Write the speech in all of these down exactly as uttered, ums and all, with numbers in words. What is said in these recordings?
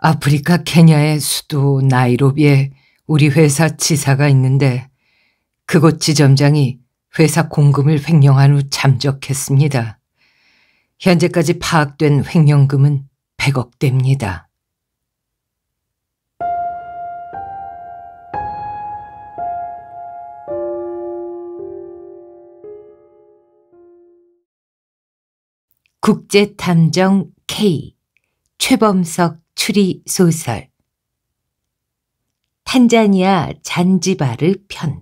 아프리카 케냐의 수도 나이로비에 우리 회사 지사가 있는데 그곳 지점장이 회사 공금을 횡령한 후 잠적했습니다. 현재까지 파악된 횡령금은 백억대입니다. 국제탐정 케이 최범석 추리소설 탄자니아 잔지바르 편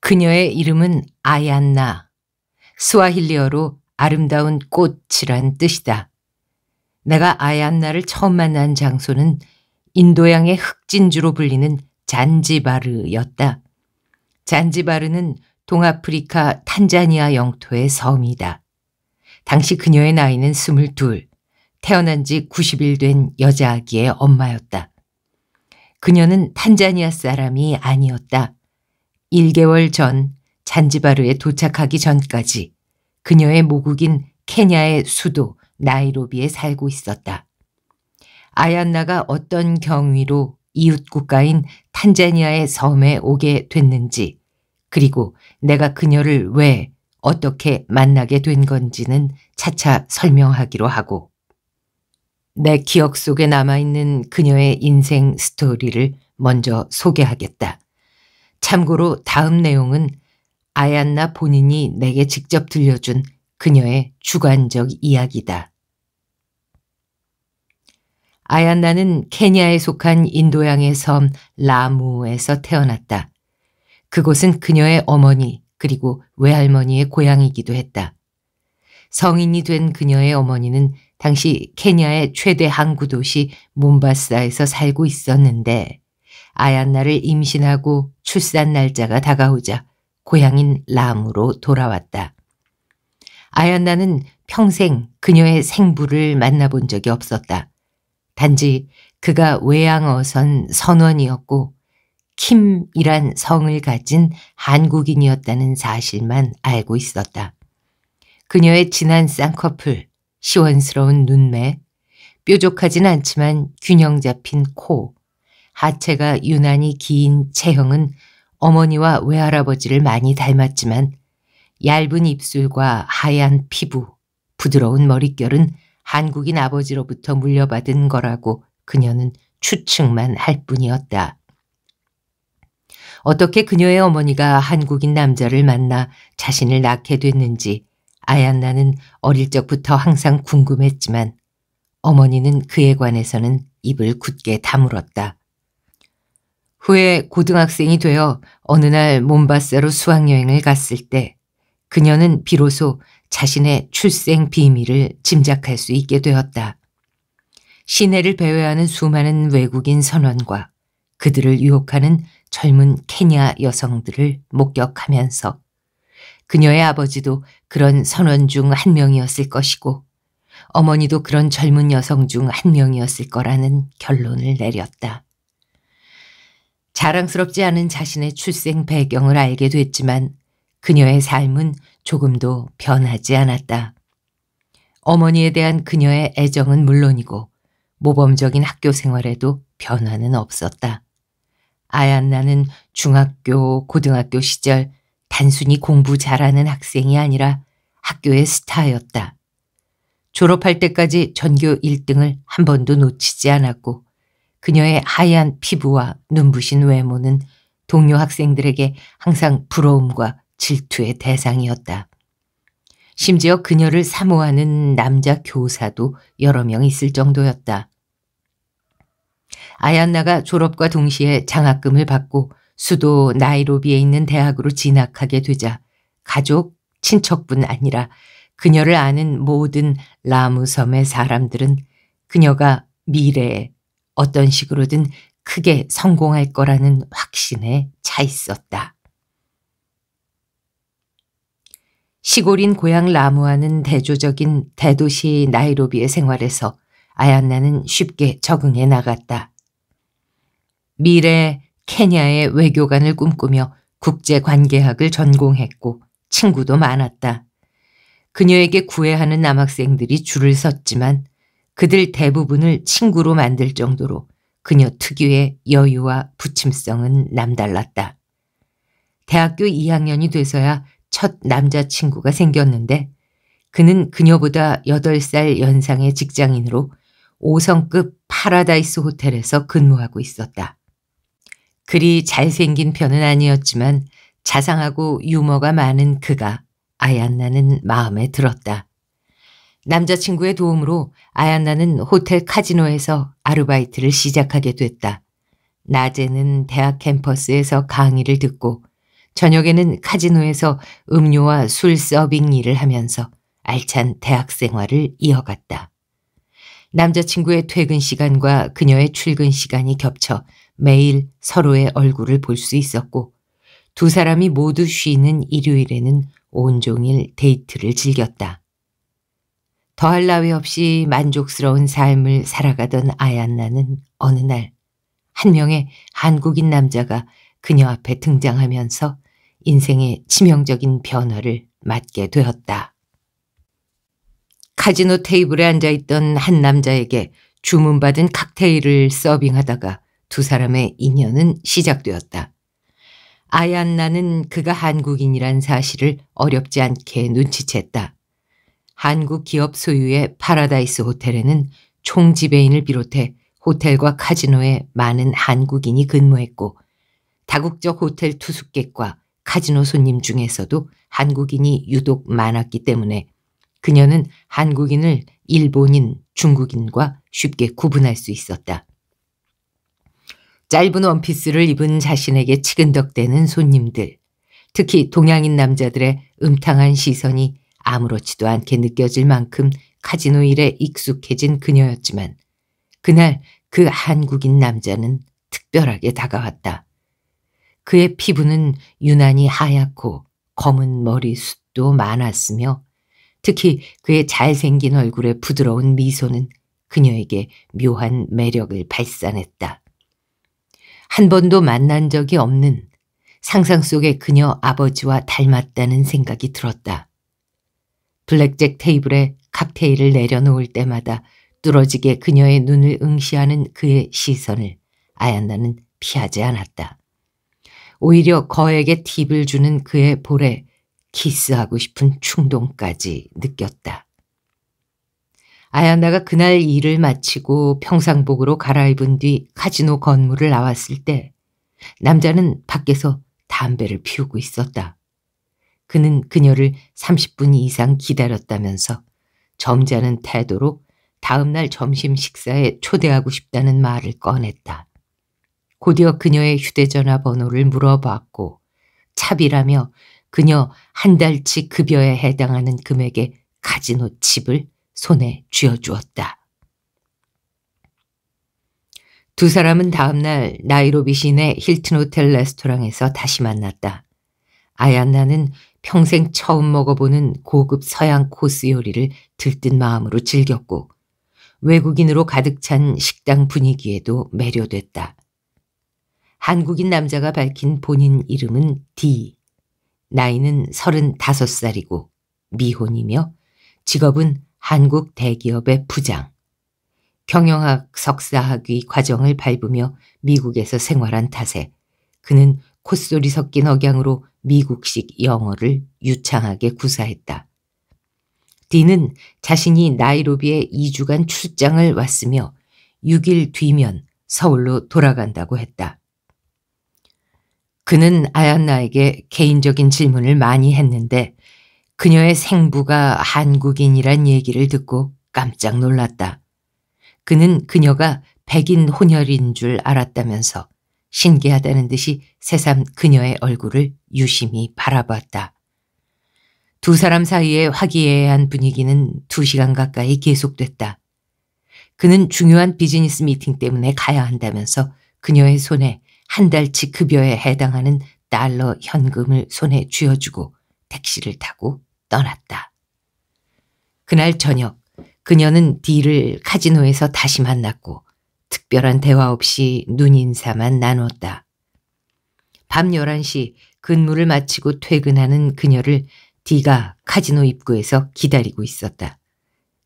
그녀의 이름은 아얀나, 스와힐리어로 아름다운 꽃이란 뜻이다. 내가 아얀나를 처음 만난 장소는 인도양의 흑진주로 불리는 잔지바르였다. 잔지바르는 동아프리카 탄자니아 영토의 섬이다. 당시 그녀의 나이는 스물둘, 태어난 지 구십 일 된 여자 아기의 엄마였다. 그녀는 탄자니아 사람이 아니었다. 일 개월 전 잔지바르에 도착하기 전까지 그녀의 모국인 케냐의 수도 나이로비에 살고 있었다. 아얀나가 어떤 경위로 이웃 국가인 탄자니아의 섬에 오게 됐는지, 그리고 내가 그녀를 왜 어떻게 만나게 된 건지는 차차 설명하기로 하고, 내 기억 속에 남아있는 그녀의 인생 스토리를 먼저 소개하겠다. 참고로 다음 내용은 아얀나 본인이 내게 직접 들려준 그녀의 주관적 이야기다. 아얀나는 케냐에 속한 인도양의 섬 라무에서 태어났다. 그곳은 그녀의 어머니 그리고 외할머니의 고향이기도 했다. 성인이 된 그녀의 어머니는 당시 케냐의 최대 항구 도시 몬바사에서 살고 있었는데 아얀나를 임신하고 출산 날짜가 다가오자 고향인 라무로 돌아왔다. 아얀나는 평생 그녀의 생부를 만나본 적이 없었다. 단지 그가 외양어선 선원이었고 킴이란 성을 가진 한국인이었다는 사실만 알고 있었다. 그녀의 진한 쌍꺼풀, 시원스러운 눈매, 뾰족하진 않지만 균형 잡힌 코, 하체가 유난히 긴 체형은 어머니와 외할아버지를 많이 닮았지만 얇은 입술과 하얀 피부, 부드러운 머릿결은 한국인 아버지로부터 물려받은 거라고 그녀는 추측만 할 뿐이었다. 어떻게 그녀의 어머니가 한국인 남자를 만나 자신을 낳게 됐는지 아얀나는 어릴 적부터 항상 궁금했지만 어머니는 그에 관해서는 입을 굳게 다물었다. 후에 고등학생이 되어 어느 날 몬바사로 수학여행을 갔을 때 그녀는 비로소 자신의 출생 비밀을 짐작할 수 있게 되었다. 시내를 배회하는 수많은 외국인 선원과 그들을 유혹하는 젊은 케냐 여성들을 목격하면서 그녀의 아버지도 그런 선원 중 한 명이었을 것이고 어머니도 그런 젊은 여성 중 한 명이었을 거라는 결론을 내렸다. 자랑스럽지 않은 자신의 출생 배경을 알게 됐지만 그녀의 삶은 조금도 변하지 않았다. 어머니에 대한 그녀의 애정은 물론이고 모범적인 학교 생활에도 변화는 없었다. 아얀나는 중학교, 고등학교 시절 단순히 공부 잘하는 학생이 아니라 학교의 스타였다. 졸업할 때까지 전교 일 등을 한 번도 놓치지 않았고 그녀의 하얀 피부와 눈부신 외모는 동료 학생들에게 항상 부러움과 질투의 대상이었다. 심지어 그녀를 사모하는 남자 교사도 여러 명 있을 정도였다. 아얀나가 졸업과 동시에 장학금을 받고 수도 나이로비에 있는 대학으로 진학하게 되자 가족, 친척뿐 아니라 그녀를 아는 모든 라무섬의 사람들은 그녀가 미래에 어떤 식으로든 크게 성공할 거라는 확신에 차 있었다. 시골인 고향 라무와는 대조적인 대도시 나이로비의 생활에서 아얀나는 쉽게 적응해 나갔다. 미래 케냐의 외교관을 꿈꾸며 국제관계학을 전공했고 친구도 많았다. 그녀에게 구애하는 남학생들이 줄을 섰지만 그들 대부분을 친구로 만들 정도로 그녀 특유의 여유와 부침성은 남달랐다. 대학교 이 학년이 돼서야 첫 남자친구가 생겼는데 그는 그녀보다 여덟 살 연상의 직장인으로 오 성급 파라다이스 호텔에서 근무하고 있었다. 그리 잘생긴 편은 아니었지만 자상하고 유머가 많은 그가 아얀나는 마음에 들었다. 남자친구의 도움으로 아얀나는 호텔 카지노에서 아르바이트를 시작하게 됐다. 낮에는 대학 캠퍼스에서 강의를 듣고 저녁에는 카지노에서 음료와 술 서빙 일을 하면서 알찬 대학 생활을 이어갔다. 남자친구의 퇴근 시간과 그녀의 출근 시간이 겹쳐 매일 서로의 얼굴을 볼 수 있었고 두 사람이 모두 쉬는 일요일에는 온종일 데이트를 즐겼다. 더할 나위 없이 만족스러운 삶을 살아가던 아얀나는 어느 날 한 명의 한국인 남자가 그녀 앞에 등장하면서 인생의 치명적인 변화를 맞게 되었다. 카지노 테이블에 앉아있던 한 남자에게 주문받은 칵테일을 서빙하다가 두 사람의 인연은 시작되었다. 아얀나는 그가 한국인이란 사실을 어렵지 않게 눈치챘다. 한국 기업 소유의 파라다이스 호텔에는 총지배인을 비롯해 호텔과 카지노에 많은 한국인이 근무했고 다국적 호텔 투숙객과 카지노 손님 중에서도 한국인이 유독 많았기 때문에 그녀는 한국인을 일본인, 중국인과 쉽게 구분할 수 있었다. 짧은 원피스를 입은 자신에게 치근덕대는 손님들, 특히 동양인 남자들의 음탕한 시선이 아무렇지도 않게 느껴질 만큼 카지노 일에 익숙해진 그녀였지만 그날 그 한국인 남자는 특별하게 다가왔다. 그의 피부는 유난히 하얗고 검은 머리숱도 많았으며 특히 그의 잘생긴 얼굴에 부드러운 미소는 그녀에게 묘한 매력을 발산했다. 한 번도 만난 적이 없는 상상 속에 그녀 아버지와 닮았다는 생각이 들었다. 블랙잭 테이블에 칵테일을 내려놓을 때마다 뚫어지게 그녀의 눈을 응시하는 그의 시선을 아얀나는 피하지 않았다. 오히려 거액의 팁을 주는 그의 볼에 키스하고 싶은 충동까지 느꼈다. 아얀나가 그날 일을 마치고 평상복으로 갈아입은 뒤 카지노 건물을 나왔을 때 남자는 밖에서 담배를 피우고 있었다. 그는 그녀를 삼십 분 이상 기다렸다면서 점잖은 태도로 다음날 점심 식사에 초대하고 싶다는 말을 꺼냈다. 곧이어 그녀의 휴대전화 번호를 물어봤고 차비라며 그녀 한 달치 급여에 해당하는 금액의 카지노 칩을 손에 쥐어주었다. 두 사람은 다음날 나이로비 시내 힐튼 호텔 레스토랑에서 다시 만났다. 아얀나는 평생 처음 먹어보는 고급 서양 코스 요리를 들뜬 마음으로 즐겼고 외국인으로 가득 찬 식당 분위기에도 매료됐다. 한국인 남자가 밝힌 본인 이름은 D. 나이는 서른다섯 살이고 미혼이며 직업은 한국 대기업의 부장. 경영학 석사학위 과정을 밟으며 미국에서 생활한 탓에 그는 콧소리 섞인 억양으로 미국식 영어를 유창하게 구사했다. D는 자신이 나이로비에 이 주간 출장을 왔으며 육 일 뒤면 서울로 돌아간다고 했다. 그는 아얀나에게 개인적인 질문을 많이 했는데 그녀의 생부가 한국인이란 얘기를 듣고 깜짝 놀랐다. 그는 그녀가 백인 혼혈인 줄 알았다면서 신기하다는 듯이 새삼 그녀의 얼굴을 유심히 바라봤다. 두 사람 사이의 화기애애한 분위기는 두 시간 가까이 계속됐다. 그는 중요한 비즈니스 미팅 때문에 가야 한다면서 그녀의 손에 한 달치 급여에 해당하는 달러 현금을 손에 쥐어주고 택시를 타고 떠났다. 그날 저녁 그녀는 D를 카지노에서 다시 만났고 특별한 대화 없이 눈인사만 나눴다. 밤 열한 시 근무를 마치고 퇴근하는 그녀를 D가 카지노 입구에서 기다리고 있었다.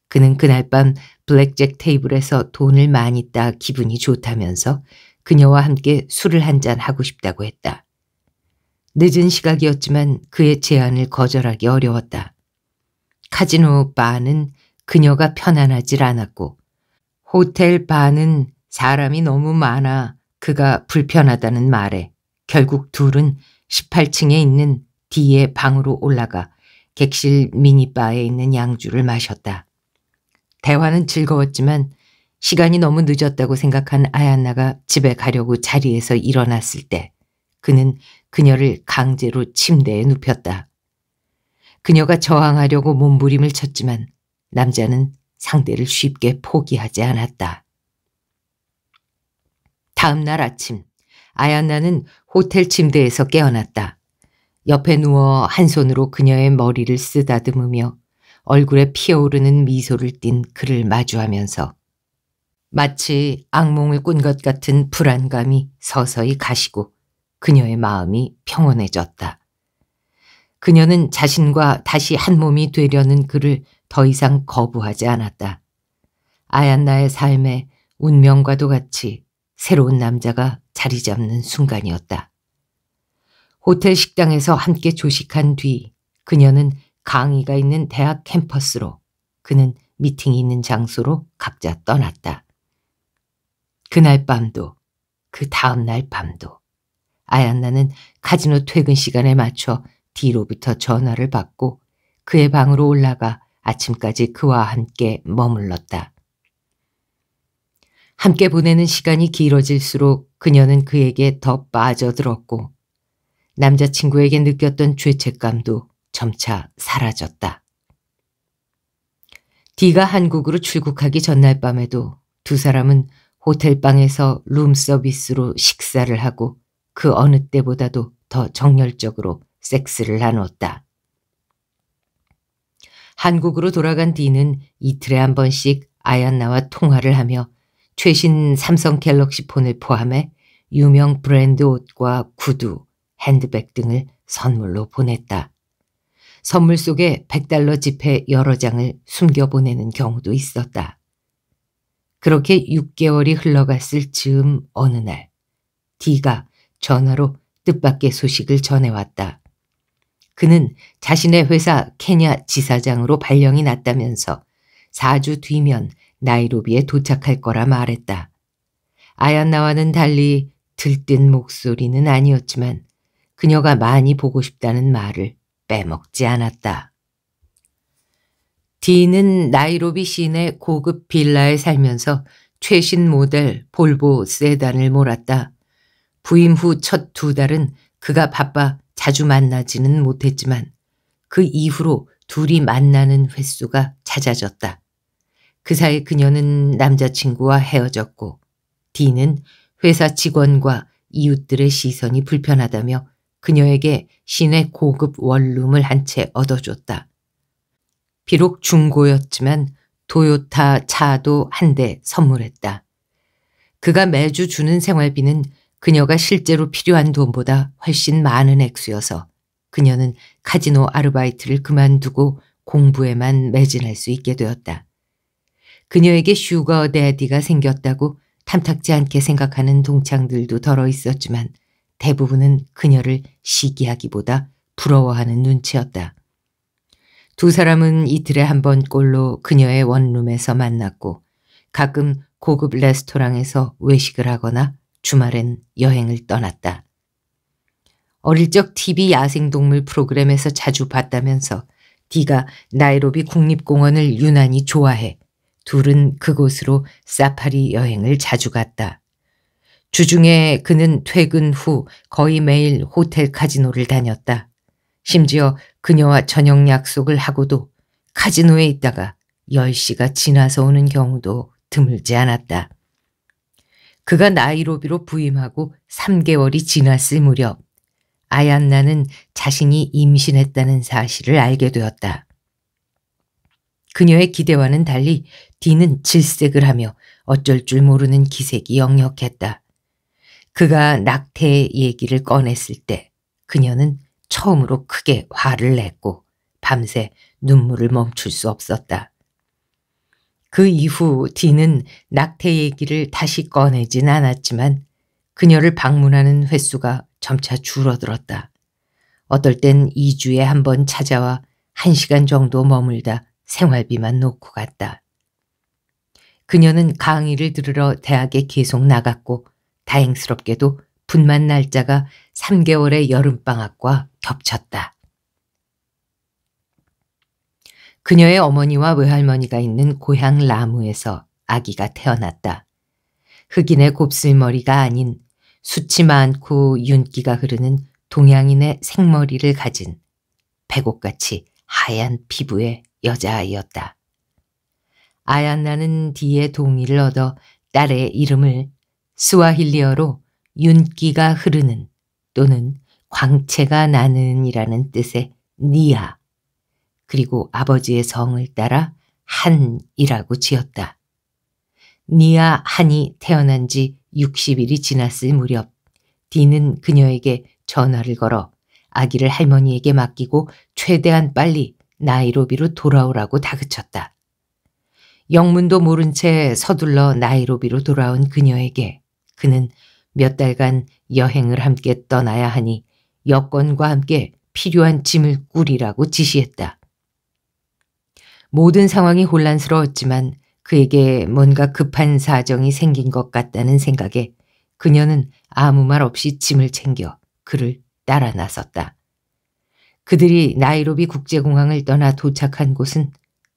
그는 그날 밤 블랙잭 테이블에서 돈을 많이 따 기분이 좋다면서 그녀와 함께 술을 한잔 하고 싶다고 했다. 늦은 시각이었지만 그의 제안을 거절하기 어려웠다. 카지노 바는 그녀가 편안하질 않았고 호텔 바는 사람이 너무 많아 그가 불편하다는 말에 결국 둘은 십팔 층에 있는 D의 방으로 올라가 객실 미니바에 있는 양주를 마셨다. 대화는 즐거웠지만 시간이 너무 늦었다고 생각한 아얀나가 집에 가려고 자리에서 일어났을 때 그는 그녀를 강제로 침대에 눕혔다. 그녀가 저항하려고 몸부림을 쳤지만 남자는 상대를 쉽게 포기하지 않았다. 다음 날 아침 아얀나는 호텔 침대에서 깨어났다. 옆에 누워 한 손으로 그녀의 머리를 쓰다듬으며 얼굴에 피어오르는 미소를 띤 그를 마주하면서 마치 악몽을 꾼 것 같은 불안감이 서서히 가시고 그녀의 마음이 평온해졌다. 그녀는 자신과 다시 한 몸이 되려는 그를 더 이상 거부하지 않았다. 아얀나의 삶에 운명과도 같이 새로운 남자가 자리 잡는 순간이었다. 호텔 식당에서 함께 조식한 뒤 그녀는 강의가 있는 대학 캠퍼스로, 그는 미팅이 있는 장소로 각자 떠났다. 그날 밤도 그 다음 날 밤도 아얀나는 카지노 퇴근 시간에 맞춰 D로부터 전화를 받고 그의 방으로 올라가 아침까지 그와 함께 머물렀다. 함께 보내는 시간이 길어질수록 그녀는 그에게 더 빠져들었고 남자친구에게 느꼈던 죄책감도 점차 사라졌다. D가 한국으로 출국하기 전날 밤에도 두 사람은 호텔방에서 룸서비스로 식사를 하고 그 어느 때보다도 더 정열적으로 섹스를 나눴다. 한국으로 돌아간 D는 이틀에 한 번씩 아얀나와 통화를 하며 최신 삼성 갤럭시 폰을 포함해 유명 브랜드 옷과 구두, 핸드백 등을 선물로 보냈다. 선물 속에 백 달러 지폐 여러 장을 숨겨보내는 경우도 있었다. 그렇게 육 개월이 흘러갔을 즈음 어느 날 D가 전화로 뜻밖의 소식을 전해왔다. 그는 자신의 회사 케냐 지사장으로 발령이 났다면서 사 주 뒤면 나이로비에 도착할 거라 말했다. 아얀나와는 달리 들뜬 목소리는 아니었지만 그녀가 많이 보고 싶다는 말을 빼먹지 않았다. D는 나이로비 시내 고급 빌라에 살면서 최신 모델 볼보 세단을 몰았다. 부임 후 첫 두 달은 그가 바빠 자주 만나지는 못했지만 그 이후로 둘이 만나는 횟수가 잦아졌다. 그 사이 그녀는 남자친구와 헤어졌고 D는 회사 직원과 이웃들의 시선이 불편하다며 그녀에게 시내 고급 원룸을 한 채 얻어줬다. 비록 중고였지만 도요타 차도 한 대 선물했다. 그가 매주 주는 생활비는 그녀가 실제로 필요한 돈보다 훨씬 많은 액수여서 그녀는 카지노 아르바이트를 그만두고 공부에만 매진할 수 있게 되었다. 그녀에게 슈거 데디가 생겼다고 탐탁지 않게 생각하는 동창들도 덜어 있었지만 대부분은 그녀를 시기하기보다 부러워하는 눈치였다. 두 사람은 이틀에 한 번꼴로 그녀의 원룸에서 만났고 가끔 고급 레스토랑에서 외식을 하거나 주말엔 여행을 떠났다. 어릴 적 티비 야생동물 프로그램에서 자주 봤다면서 D가 나이로비 국립공원을 유난히 좋아해 둘은 그곳으로 사파리 여행을 자주 갔다. 주중에 그는 퇴근 후 거의 매일 호텔 카지노를 다녔다. 심지어 그녀와 저녁 약속을 하고도 카지노에 있다가 열 시가 지나서 오는 경우도 드물지 않았다. 그가 나이로비로 부임하고 삼 개월이 지났을 무렵 아얀나는 자신이 임신했다는 사실을 알게 되었다. 그녀의 기대와는 달리 D는 질색을 하며 어쩔 줄 모르는 기색이 역력했다. 그가 낙태 얘기를 꺼냈을 때 그녀는 처음으로 크게 화를 냈고 밤새 눈물을 멈출 수 없었다. 그 이후 디는 낙태 얘기를 다시 꺼내진 않았지만 그녀를 방문하는 횟수가 점차 줄어들었다. 어떨 땐 이 주에 한 번 찾아와 한 시간 정도 머물다 생활비만 놓고 갔다. 그녀는 강의를 들으러 대학에 계속 나갔고 다행스럽게도 분만 날짜가 삼 개월의 여름방학과 겹쳤다. 그녀의 어머니와 외할머니가 있는 고향 라무에서 아기가 태어났다. 흑인의 곱슬머리가 아닌 숱이 많고 윤기가 흐르는 동양인의 생머리를 가진 백옥같이 하얀 피부의 여자아이였다. 아얀나는 디의 동의를 얻어 딸의 이름을 스와힐리어로 윤기가 흐르는 또는 광채가 나는 이라는 뜻의 니아, 그리고 아버지의 성을 따라 한이라고 지었다. 니아 한이 태어난 지 육십 일이 지났을 무렵 디는 그녀에게 전화를 걸어 아기를 할머니에게 맡기고 최대한 빨리 나이로비로 돌아오라고 다그쳤다. 영문도 모른 채 서둘러 나이로비로 돌아온 그녀에게 그는 몇 달간 여행을 함께 떠나야 하니 여권과 함께 필요한 짐을 꾸리라고 지시했다. 모든 상황이 혼란스러웠지만 그에게 뭔가 급한 사정이 생긴 것 같다는 생각에 그녀는 아무 말 없이 짐을 챙겨 그를 따라 나섰다. 그들이 나이로비 국제공항을 떠나 도착한 곳은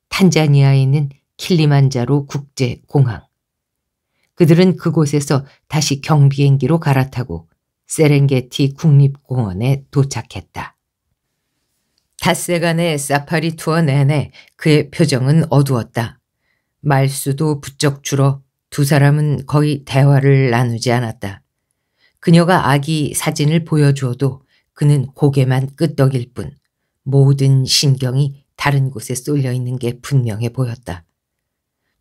탄자니아에 있는 킬리만자로 국제공항. 그들은 그곳에서 다시 경비행기로 갈아타고 세렝게티 국립공원에 도착했다. 닷새간의 사파리 투어 내내 그의 표정은 어두웠다. 말수도 부쩍 줄어 두 사람은 거의 대화를 나누지 않았다. 그녀가 아기 사진을 보여주어도 그는 고개만 끄덕일 뿐 모든 신경이 다른 곳에 쏠려 있는 게 분명해 보였다.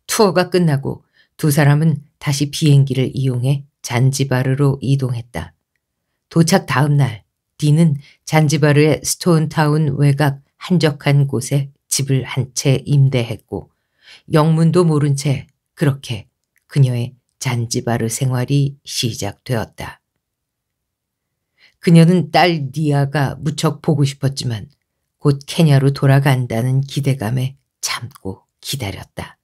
투어가 끝나고 두 사람은 다시 비행기를 이용해 잔지바르로 이동했다. 도착 다음 날 디는 잔지바르의 스톤타운 외곽 한적한 곳에 집을 한 채 임대했고 영문도 모른 채 그렇게 그녀의 잔지바르 생활이 시작되었다. 그녀는 딸 니아가 무척 보고 싶었지만 곧 케냐로 돌아간다는 기대감에 참고 기다렸다.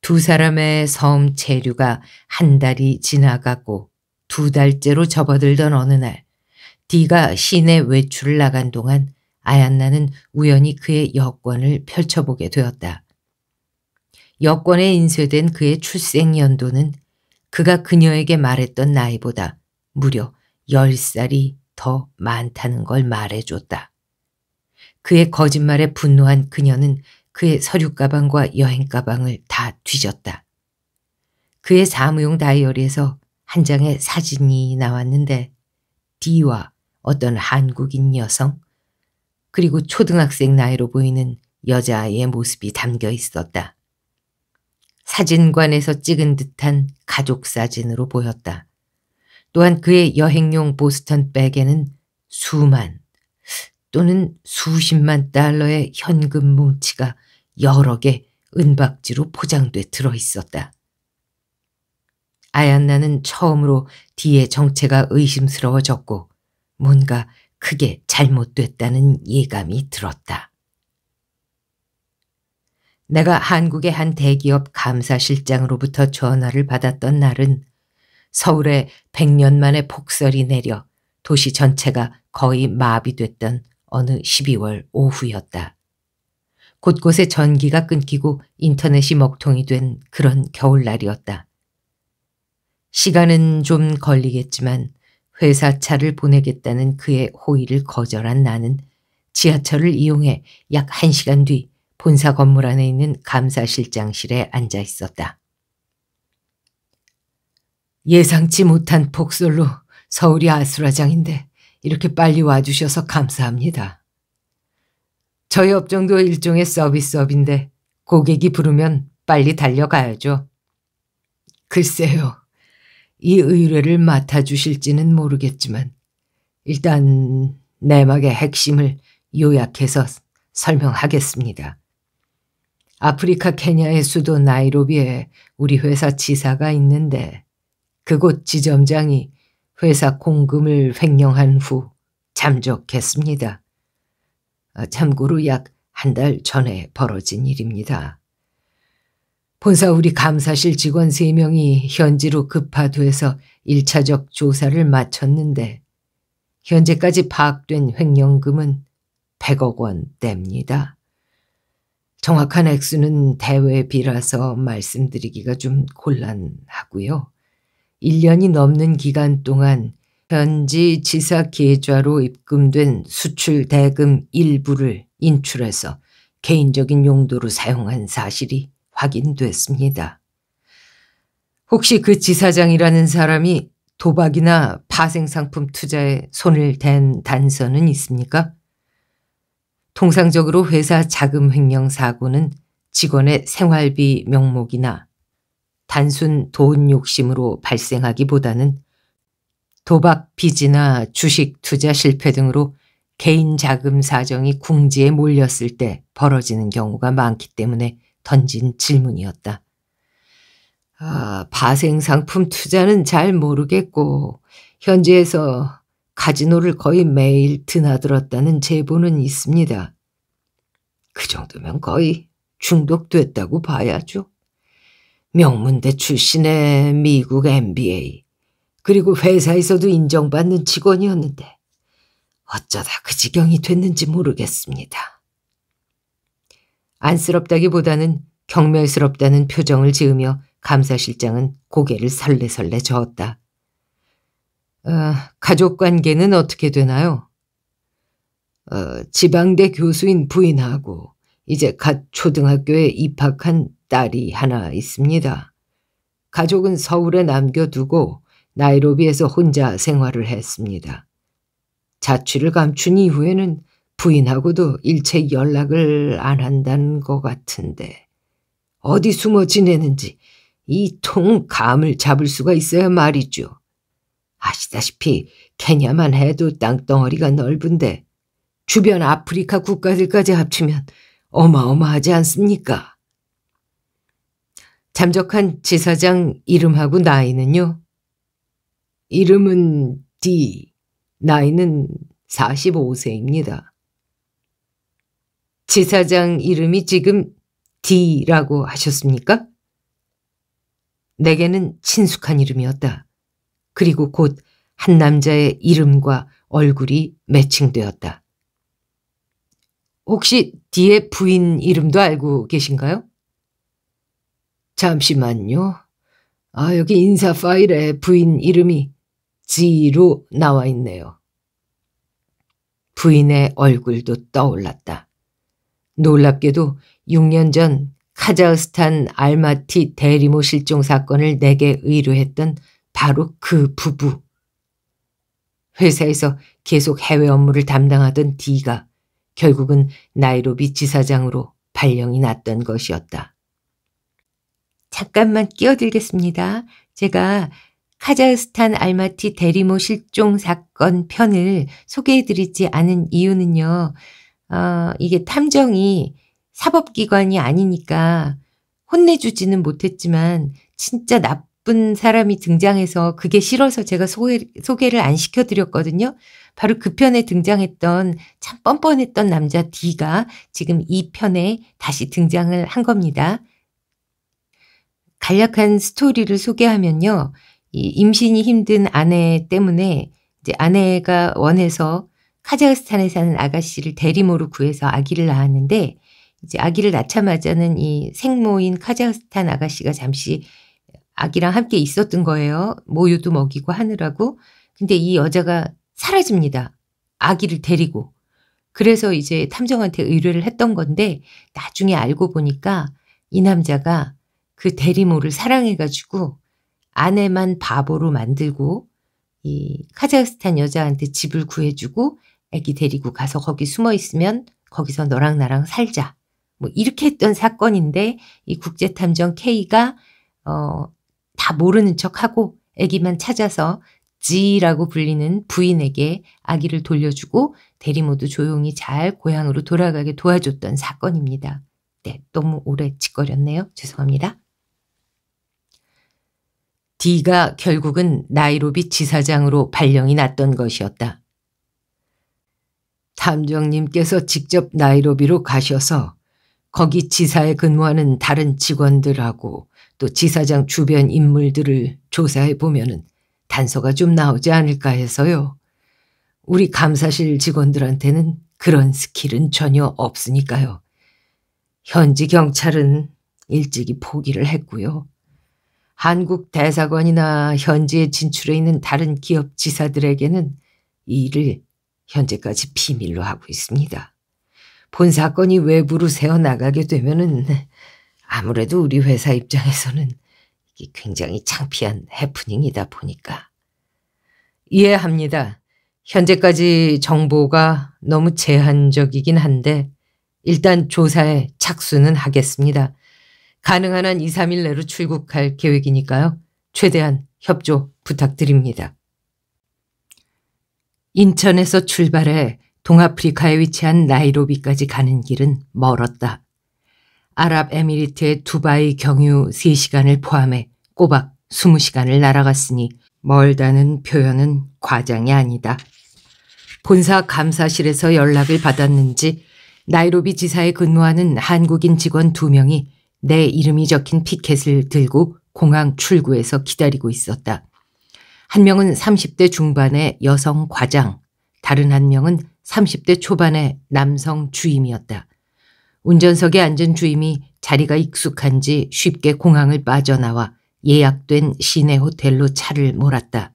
두 사람의 섬 체류가 한 달이 지나가고 두 달째로 접어들던 어느 날 디가 시내 외출을 나간 동안 아얀나는 우연히 그의 여권을 펼쳐보게 되었다. 여권에 인쇄된 그의 출생 연도는 그가 그녀에게 말했던 나이보다 무려 열 살이 더 많다는 걸 말해줬다. 그의 거짓말에 분노한 그녀는 그의 서류 가방과 여행 가방을 다 뒤졌다. 그의 사무용 다이어리에서 한 장의 사진이 나왔는데 디와 어떤 한국인 여성 그리고 초등학생 나이로 보이는 여자아이의 모습이 담겨 있었다. 사진관에서 찍은 듯한 가족사진으로 보였다. 또한 그의 여행용 보스턴 백에는 수만 또는 수십만 달러의 현금 뭉치가 여러 개 은박지로 포장돼 들어있었다. 아얀나는 처음으로 디의 정체가 의심스러워졌고 뭔가 크게 잘못됐다는 예감이 들었다. 내가 한국의 한 대기업 감사실장으로부터 전화를 받았던 날은 서울에 백 년 만에 폭설이 내려 도시 전체가 거의 마비됐던 어느 십이월 오후였다. 곳곳에 전기가 끊기고 인터넷이 먹통이 된 그런 겨울날이었다. 시간은 좀 걸리겠지만 회사 차를 보내겠다는 그의 호의를 거절한 나는 지하철을 이용해 약 한 시간 뒤 본사 건물 안에 있는 감사실장실에 앉아 있었다. 예상치 못한 폭설로 서울이 아수라장인데 이렇게 빨리 와주셔서 감사합니다. 저희 업종도 일종의 서비스업인데 고객이 부르면 빨리 달려가야죠. 글쎄요. 이 의뢰를 맡아주실지는 모르겠지만 일단 내막의 핵심을 요약해서 설명하겠습니다. 아프리카 케냐의 수도 나이로비에 우리 회사 지사가 있는데 그곳 지점장이 회사 공금을 횡령한 후 잠적했습니다. 참고로 약 한 달 전에 벌어진 일입니다. 본사 우리 감사실 직원 세 명이 현지로 급파돼서 일차적 조사를 마쳤는데 현재까지 파악된 횡령금은 백억 원대입니다. 정확한 액수는 대외비라서 말씀드리기가 좀 곤란하고요. 일 년이 넘는 기간 동안 현지 지사 계좌로 입금된 수출 대금 일부를 인출해서 개인적인 용도로 사용한 사실이 확인됐습니다. 혹시 그 지사장이라는 사람이 도박이나 파생상품 투자에 손을 댄 단서는 있습니까? 통상적으로 회사 자금 횡령 사고는 직원의 생활비 명목이나 단순 돈 욕심으로 발생하기보다는 도박 빚이나 주식 투자 실패 등으로 개인 자금 사정이 궁지에 몰렸을 때 벌어지는 경우가 많기 때문에 던진 질문이었다. 아, 파생상품 투자는 잘 모르겠고 현지에서 카지노를 거의 매일 드나들었다는 제보는 있습니다. 그 정도면 거의 중독됐다고 봐야죠. 명문대 출신의 미국 엠비에이 그리고 회사에서도 인정받는 직원이었는데 어쩌다 그 지경이 됐는지 모르겠습니다. 안쓰럽다기보다는 경멸스럽다는 표정을 지으며 감사실장은 고개를 설레설레 저었다. 아, 가족관계는 어떻게 되나요? 어, 지방대 교수인 부인하고 이제 갓 초등학교에 입학한 딸이 하나 있습니다. 가족은 서울에 남겨두고 나이로비에서 혼자 생활을 했습니다. 자취를 감춘 이후에는 부인하고도 일체 연락을 안 한다는 것 같은데 어디 숨어 지내는지 이 통 감을 잡을 수가 있어야 말이죠. 아시다시피 케냐만 해도 땅덩어리가 넓은데 주변 아프리카 국가들까지 합치면 어마어마하지 않습니까? 잠적한 지사장 이름하고 나이는요? 이름은 D, 나이는 사십오 세입니다. 지사장 이름이 지금 D라고 하셨습니까? 내게는 친숙한 이름이었다. 그리고 곧 한 남자의 이름과 얼굴이 매칭되었다. 혹시 D의 부인 이름도 알고 계신가요? 잠시만요. 아, 여기 인사 파일에 부인 이름이 G로 나와 있네요. 부인의 얼굴도 떠올랐다. 놀랍게도 육 년 전 카자흐스탄 알마티 대리모 실종 사건을 내게 의뢰했던 바로 그 부부. 회사에서 계속 해외 업무를 담당하던 D가 결국은 나이로비 지사장으로 발령이 났던 것이었다. 잠깐만 끼어들겠습니다. 제가 카자흐스탄 알마티 대리모 실종 사건 편을 소개해드리지 않은 이유는요. 어, 이게 탐정이 사법기관이 아니니까 혼내주지는 못했지만 진짜 나쁜 나쁜 사람이 등장해서 그게 싫어서 제가 소개, 소개를 안 시켜드렸거든요. 바로 그 편에 등장했던 참 뻔뻔했던 남자 D가 지금 이 편에 다시 등장을 한 겁니다. 간략한 스토리를 소개하면요. 이 임신이 힘든 아내 때문에 이제 아내가 원해서 카자흐스탄에 사는 아가씨를 대리모로 구해서 아기를 낳았는데 이제 아기를 낳자마자는 이 생모인 카자흐스탄 아가씨가 잠시 아기랑 함께 있었던 거예요. 모유도 먹이고 하느라고. 근데 이 여자가 사라집니다. 아기를 데리고. 그래서 이제 탐정한테 의뢰를 했던 건데 나중에 알고 보니까 이 남자가 그 대리모를 사랑해가지고 아내만 바보로 만들고 이 카자흐스탄 여자한테 집을 구해주고 아기 데리고 가서 거기 숨어 있으면 거기서 너랑 나랑 살자. 뭐 이렇게 했던 사건인데 이 국제탐정 K가 어, 다 모르는 척하고 애기만 찾아서 지라고 불리는 부인에게 아기를 돌려주고 대리모도 조용히 잘 고향으로 돌아가게 도와줬던 사건입니다. 네, 너무 오래 짓거렸네요. 죄송합니다. D가 결국은 나이로비 지사장으로 발령이 났던 것이었다. 탐정님께서 직접 나이로비로 가셔서 거기 지사에 근무하는 다른 직원들하고 또 지사장 주변 인물들을 조사해 보면은 단서가 좀 나오지 않을까 해서요. 우리 감사실 직원들한테는 그런 스킬은 전혀 없으니까요. 현지 경찰은 일찍이 포기를 했고요. 한국 대사관이나 현지에 진출해 있는 다른 기업 지사들에게는 이 일을 현재까지 비밀로 하고 있습니다. 본 사건이 외부로 새어나가게 되면은 아무래도 우리 회사 입장에서는 이게 굉장히 창피한 해프닝이다 보니까. 이해합니다. 현재까지 정보가 너무 제한적이긴 한데 일단 조사에 착수는 하겠습니다. 가능한 한 이, 삼 일 내로 출국할 계획이니까요. 최대한 협조 부탁드립니다. 인천에서 출발해 동아프리카에 위치한 나이로비까지 가는 길은 멀었다. 아랍에미리트의 두바이 경유 세 시간을 포함해 꼬박 스무 시간을 날아갔으니 멀다는 표현은 과장이 아니다. 본사 감사실에서 연락을 받았는지 나이로비 지사에 근무하는 한국인 직원 두 명이 내 이름이 적힌 피켓을 들고 공항 출구에서 기다리고 있었다. 한 명은 삼십 대 중반의 여성 과장, 다른 한 명은 삼십 대 초반의 남성 주임이었다. 운전석에 앉은 주임이 자리가 익숙한지 쉽게 공항을 빠져나와 예약된 시내 호텔로 차를 몰았다.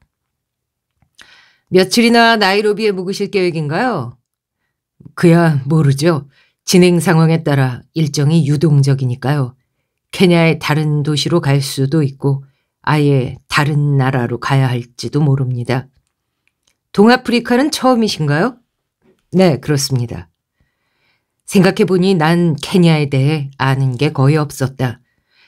며칠이나 나이로비에 묵으실 계획인가요? 그야 모르죠. 진행 상황에 따라 일정이 유동적이니까요. 케냐의 다른 도시로 갈 수도 있고 아예 다른 나라로 가야 할지도 모릅니다. 동아프리카는 처음이신가요? 네, 그렇습니다. 생각해보니 난 케냐에 대해 아는 게 거의 없었다.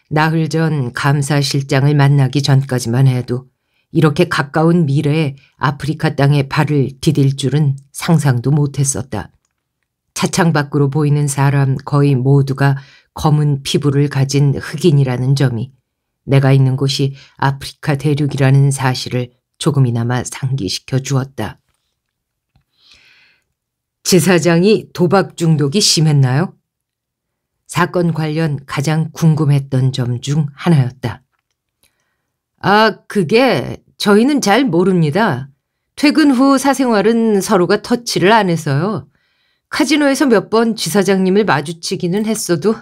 나흘 전 감사실장을 만나기 전까지만 해도 이렇게 가까운 미래에 아프리카 땅에 발을 디딜 줄은 상상도 못했었다. 차창 밖으로 보이는 사람 거의 모두가 검은 피부를 가진 흑인이라는 점이 내가 있는 곳이 아프리카 대륙이라는 사실을 조금이나마 상기시켜 주었다. 지사장이 도박 중독이 심했나요? 사건 관련 가장 궁금했던 점 중 하나였다. 아, 그게 저희는 잘 모릅니다. 퇴근 후 사생활은 서로가 터치를 안 해서요. 카지노에서 몇 번 지사장님을 마주치기는 했어도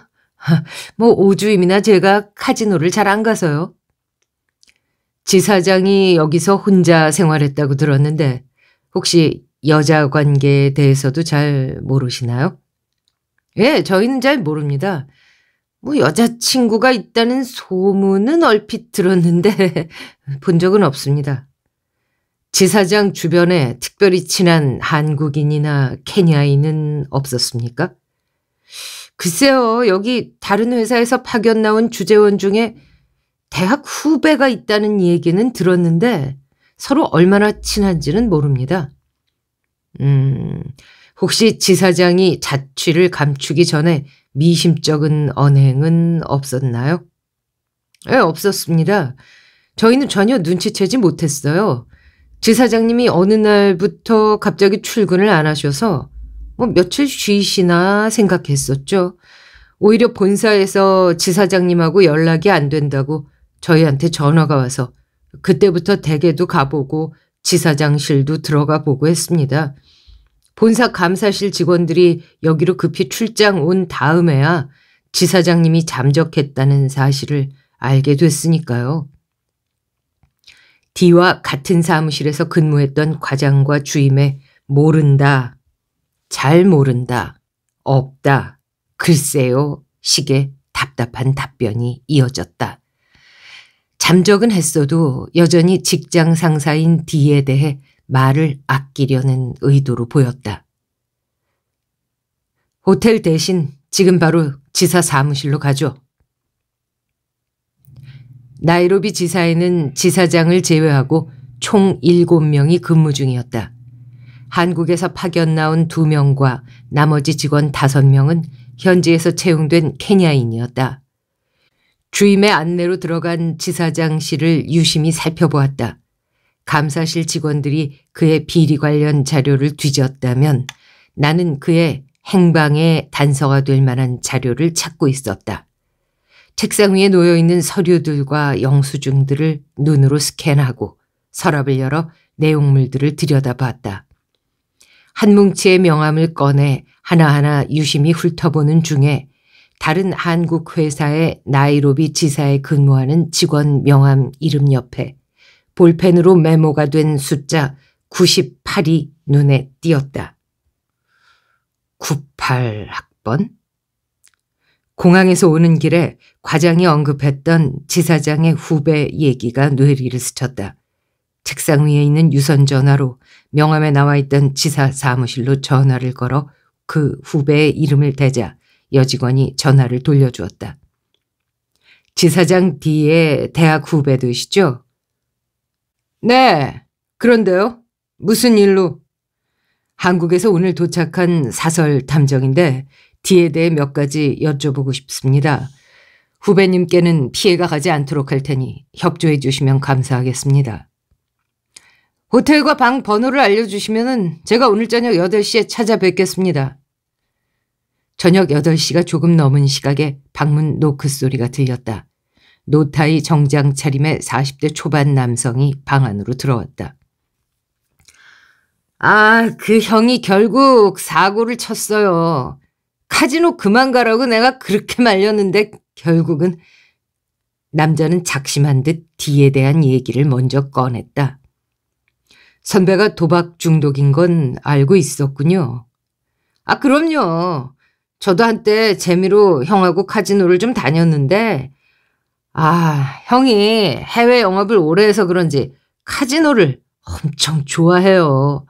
뭐 오주임이나 제가 카지노를 잘 안 가서요. 지사장이 여기서 혼자 생활했다고 들었는데 혹시 여자 관계에 대해서도 잘 모르시나요? 예, 저희는 잘 모릅니다. 뭐 여자친구가 있다는 소문은 얼핏 들었는데 본 적은 없습니다. 지사장 주변에 특별히 친한 한국인이나 케냐인은 없었습니까? 글쎄요, 여기 다른 회사에서 파견 나온 주재원 중에 대학 후배가 있다는 얘기는 들었는데 서로 얼마나 친한지는 모릅니다. 음, 혹시 지사장이 자취를 감추기 전에 미심쩍은 언행은 없었나요? 예, 없었습니다. 저희는 전혀 눈치채지 못했어요. 지사장님이 어느 날부터 갑자기 출근을 안 하셔서 뭐 며칠 쉬시나 생각했었죠. 오히려 본사에서 지사장님하고 연락이 안 된다고 저희한테 전화가 와서 그때부터 댁에도 가보고 지사장실도 들어가 보고 했습니다. 본사 감사실 직원들이 여기로 급히 출장 온 다음에야 지사장님이 잠적했다는 사실을 알게 됐으니까요. D와 같은 사무실에서 근무했던 과장과 주임의 모른다, 잘 모른다, 없다, 글쎄요 식의 답답한 답변이 이어졌다. 잠적은 했어도 여전히 직장 상사인 D에 대해 말을 아끼려는 의도로 보였다. 호텔 대신 지금 바로 지사 사무실로 가죠. 나이로비 지사에는 지사장을 제외하고 총 일곱 명이 근무 중이었다. 한국에서 파견 나온 두 명과 나머지 직원 다섯 명은 현지에서 채용된 케냐인이었다. 주임의 안내로 들어간 지사장실을 유심히 살펴보았다. 감사실 직원들이 그의 비리 관련 자료를 뒤졌다면 나는 그의 행방의 단서가 될 만한 자료를 찾고 있었다. 책상 위에 놓여있는 서류들과 영수증들을 눈으로 스캔하고 서랍을 열어 내용물들을 들여다봤다. 한 뭉치의 명함을 꺼내 하나하나 유심히 훑어보는 중에 다른 한국 회사의 나이로비 지사에 근무하는 직원 명함 이름 옆에 볼펜으로 메모가 된 숫자 구십팔이 눈에 띄었다. 구십팔 학번? 공항에서 오는 길에 과장이 언급했던 지사장의 후배 얘기가 뇌리를 스쳤다. 책상 위에 있는 유선전화로 명함에 나와 있던 지사 사무실로 전화를 걸어 그 후배의 이름을 대자 여직원이 전화를 돌려주었다. 지사장 D의 대학 후배 되시죠? 네, 그런데요? 무슨 일로? 한국에서 오늘 도착한 사설 탐정인데 D에 대해 몇 가지 여쭤보고 싶습니다. 후배님께는 피해가 가지 않도록 할 테니 협조해 주시면 감사하겠습니다. 호텔과 방 번호를 알려주시면 제가 오늘 저녁 여덟 시에 찾아뵙겠습니다. 저녁 여덟 시가 조금 넘은 시각에 방문 노크 소리가 들렸다. 노타이 정장 차림의 사십 대 초반 남성이 방 안으로 들어왔다. 아, 그 형이 결국 사고를 쳤어요. 카지노 그만 가라고 내가 그렇게 말렸는데 결국은. 남자는 작심한 듯 D에 대한 얘기를 먼저 꺼냈다. 선배가 도박 중독인 건 알고 있었군요. 아, 그럼요. 저도 한때 재미로 형하고 카지노를 좀 다녔는데 아, 형이 해외 영업을 오래 해서 그런지 카지노를 엄청 좋아해요.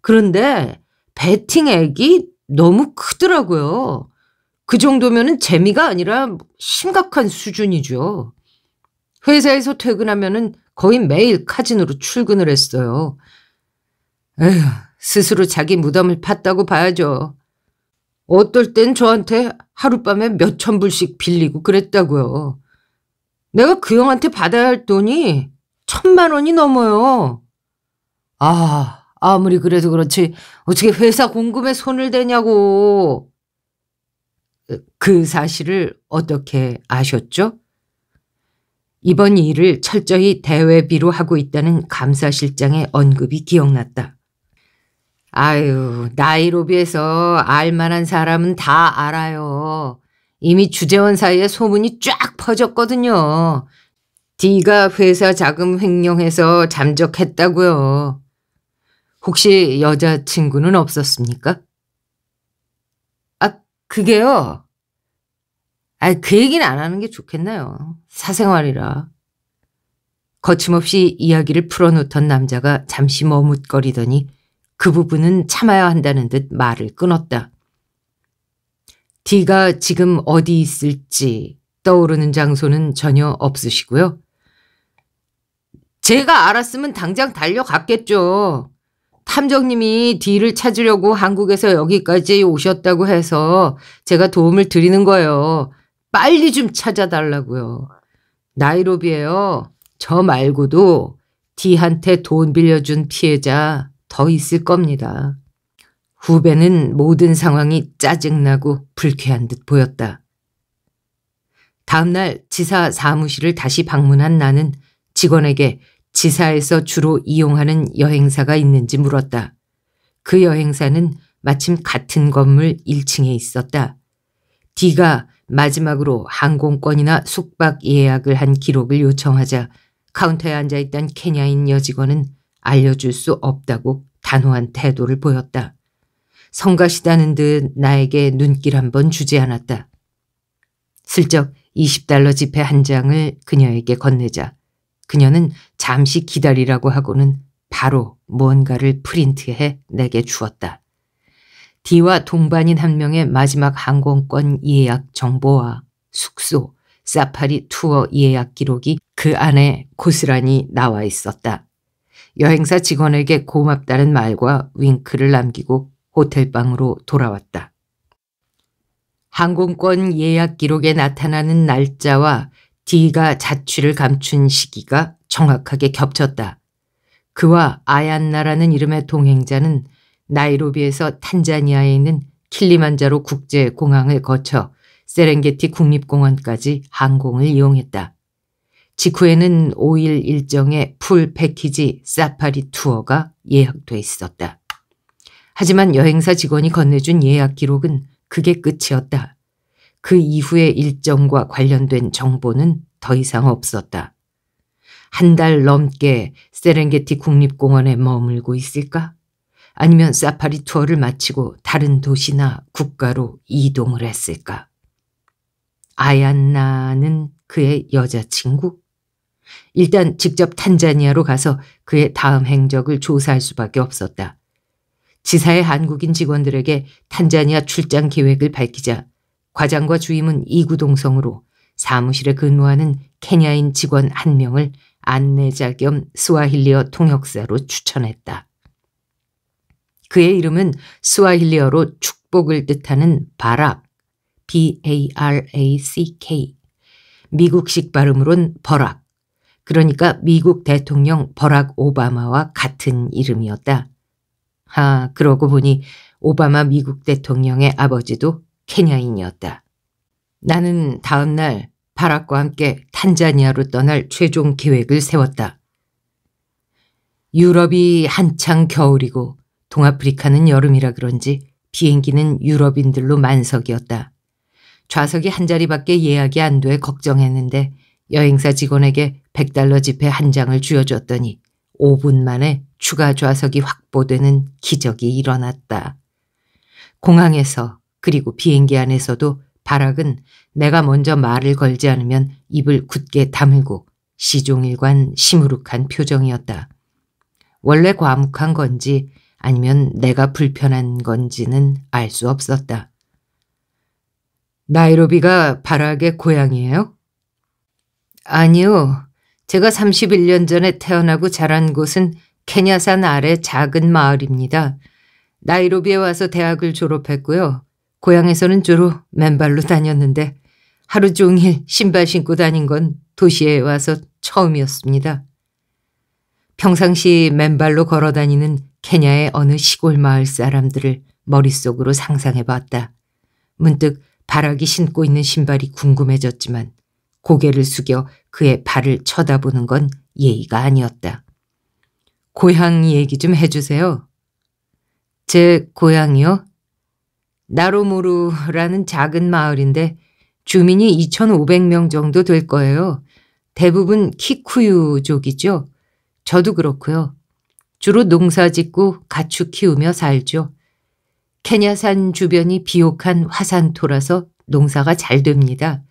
그런데 베팅액이 너무 크더라고요. 그 정도면은 재미가 아니라 심각한 수준이죠. 회사에서 퇴근하면은 거의 매일 카지노로 출근을 했어요. 에휴, 스스로 자기 무덤을 팠다고 봐야죠. 어떨 땐 저한테 하룻밤에 몇천 불씩 빌리고 그랬다고요. 내가 그 형한테 받아야 할 돈이 천만 원이 넘어요. 아, 아무리 그래도 그렇지 어떻게 회사 공금에 손을 대냐고. 그 사실을 어떻게 아셨죠? 이번 일을 철저히 대외비로 하고 있다는 감사실장의 언급이 기억났다. 아유, 나이로비에서 알만한 사람은 다 알아요. 이미 주재원 사이에 소문이 쫙 퍼졌거든요. D가 회사 자금 횡령해서 잠적했다고요. 혹시 여자친구는 없었습니까? 아, 그게요. 아, 그 얘기는 안 하는 게 좋겠나요? 사생활이라. 거침없이 이야기를 풀어놓던 남자가 잠시 머뭇거리더니 그 부분은 참아야 한다는 듯 말을 끊었다. D가 지금 어디 있을지 떠오르는 장소는 전혀 없으시고요. 제가 알았으면 당장 달려갔겠죠. 탐정님이 D를 찾으려고 한국에서 여기까지 오셨다고 해서 제가 도움을 드리는 거예요. 빨리 좀 찾아달라고요. 나이로비에요. 저 말고도 D한테 돈 빌려준 피해자 더 있을 겁니다. 후배는 모든 상황이 짜증나고 불쾌한 듯 보였다. 다음날 지사 사무실을 다시 방문한 나는 직원에게 지사에서 주로 이용하는 여행사가 있는지 물었다. 그 여행사는 마침 같은 건물 일 층에 있었다. D가 마지막으로 항공권이나 숙박 예약을 한 기록을 요청하자 카운터에 앉아있던 케냐인 여직원은 알려줄 수 없다고 단호한 태도를 보였다. 성가시다는 듯 나에게 눈길 한번 주지 않았다. 슬쩍 이십 달러 지폐 한 장을 그녀에게 건네자 그녀는 잠시 기다리라고 하고는 바로 뭔가를 프린트해 내게 주었다. D와 동반인 한 명의 마지막 항공권 예약 정보와 숙소, 사파리 투어 예약 기록이 그 안에 고스란히 나와 있었다. 여행사 직원에게 고맙다는 말과 윙크를 남기고 호텔방으로 돌아왔다. 항공권 예약 기록에 나타나는 날짜와 D가 자취를 감춘 시기가 정확하게 겹쳤다. 그와 아얀나라는 이름의 동행자는 나이로비에서 탄자니아에 있는 킬리만자로 국제공항을 거쳐 세렝게티 국립공원까지 항공을 이용했다. 직후에는 오 일 일정의 풀 패키지 사파리 투어가 예약돼 있었다. 하지만 여행사 직원이 건네준 예약 기록은 그게 끝이었다. 그 이후의 일정과 관련된 정보는 더 이상 없었다. 한 달 넘게 세렝게티 국립공원에 머물고 있을까? 아니면 사파리 투어를 마치고 다른 도시나 국가로 이동을 했을까? 아얀나는 그의 여자친구? 일단 직접 탄자니아로 가서 그의 다음 행적을 조사할 수밖에 없었다. 지사의 한국인 직원들에게 탄자니아 출장 계획을 밝히자 과장과 주임은 이구동성으로 사무실에 근무하는 케냐인 직원 한 명을 안내자 겸 스와힐리어 통역사로 추천했다. 그의 이름은 스와힐리어로 축복을 뜻하는 바락, 비 에이 알 에이 씨 케이, 미국식 발음으론 버락, 그러니까 미국 대통령 버락 오바마와 같은 이름이었다. 아, 그러고 보니 오바마 미국 대통령의 아버지도 케냐인이었다. 나는 다음 날 바락과 함께 탄자니아로 떠날 최종 계획을 세웠다. 유럽이 한창 겨울이고 동아프리카는 여름이라 그런지 비행기는 유럽인들로 만석이었다. 좌석이 한 자리밖에 예약이 안 돼 걱정했는데 여행사 직원에게 백 달러 지폐 한 장을 쥐어줬더니 오 분 만에 추가 좌석이 확보되는 기적이 일어났다. 공항에서 그리고 비행기 안에서도 바락은 내가 먼저 말을 걸지 않으면 입을 굳게 다물고 시종일관 시무룩한 표정이었다. 원래 과묵한 건지 아니면 내가 불편한 건지는 알 수 없었다. 나이로비가 바락의 고향이에요? 아니요. 제가 삼십일 년 전에 태어나고 자란 곳은 케냐산 아래 작은 마을입니다. 나이로비에 와서 대학을 졸업했고요. 고향에서는 주로 맨발로 다녔는데 하루 종일 신발 신고 다닌 건 도시에 와서 처음이었습니다. 평상시 맨발로 걸어 다니는 케냐의 어느 시골 마을 사람들을 머릿속으로 상상해봤다. 문득 바락이 신고 있는 신발이 궁금해졌지만 고개를 숙여 그의 발을 쳐다보는 건 예의가 아니었다. 고향 얘기 좀 해주세요. 제 고향이요? 나로모루라는 작은 마을인데 주민이 이천오백 명 정도 될 거예요. 대부분 키쿠유족이죠. 저도 그렇고요. 주로 농사짓고 가축 키우며 살죠. 케냐산 주변이 비옥한 화산토라서 농사가 잘 됩니다.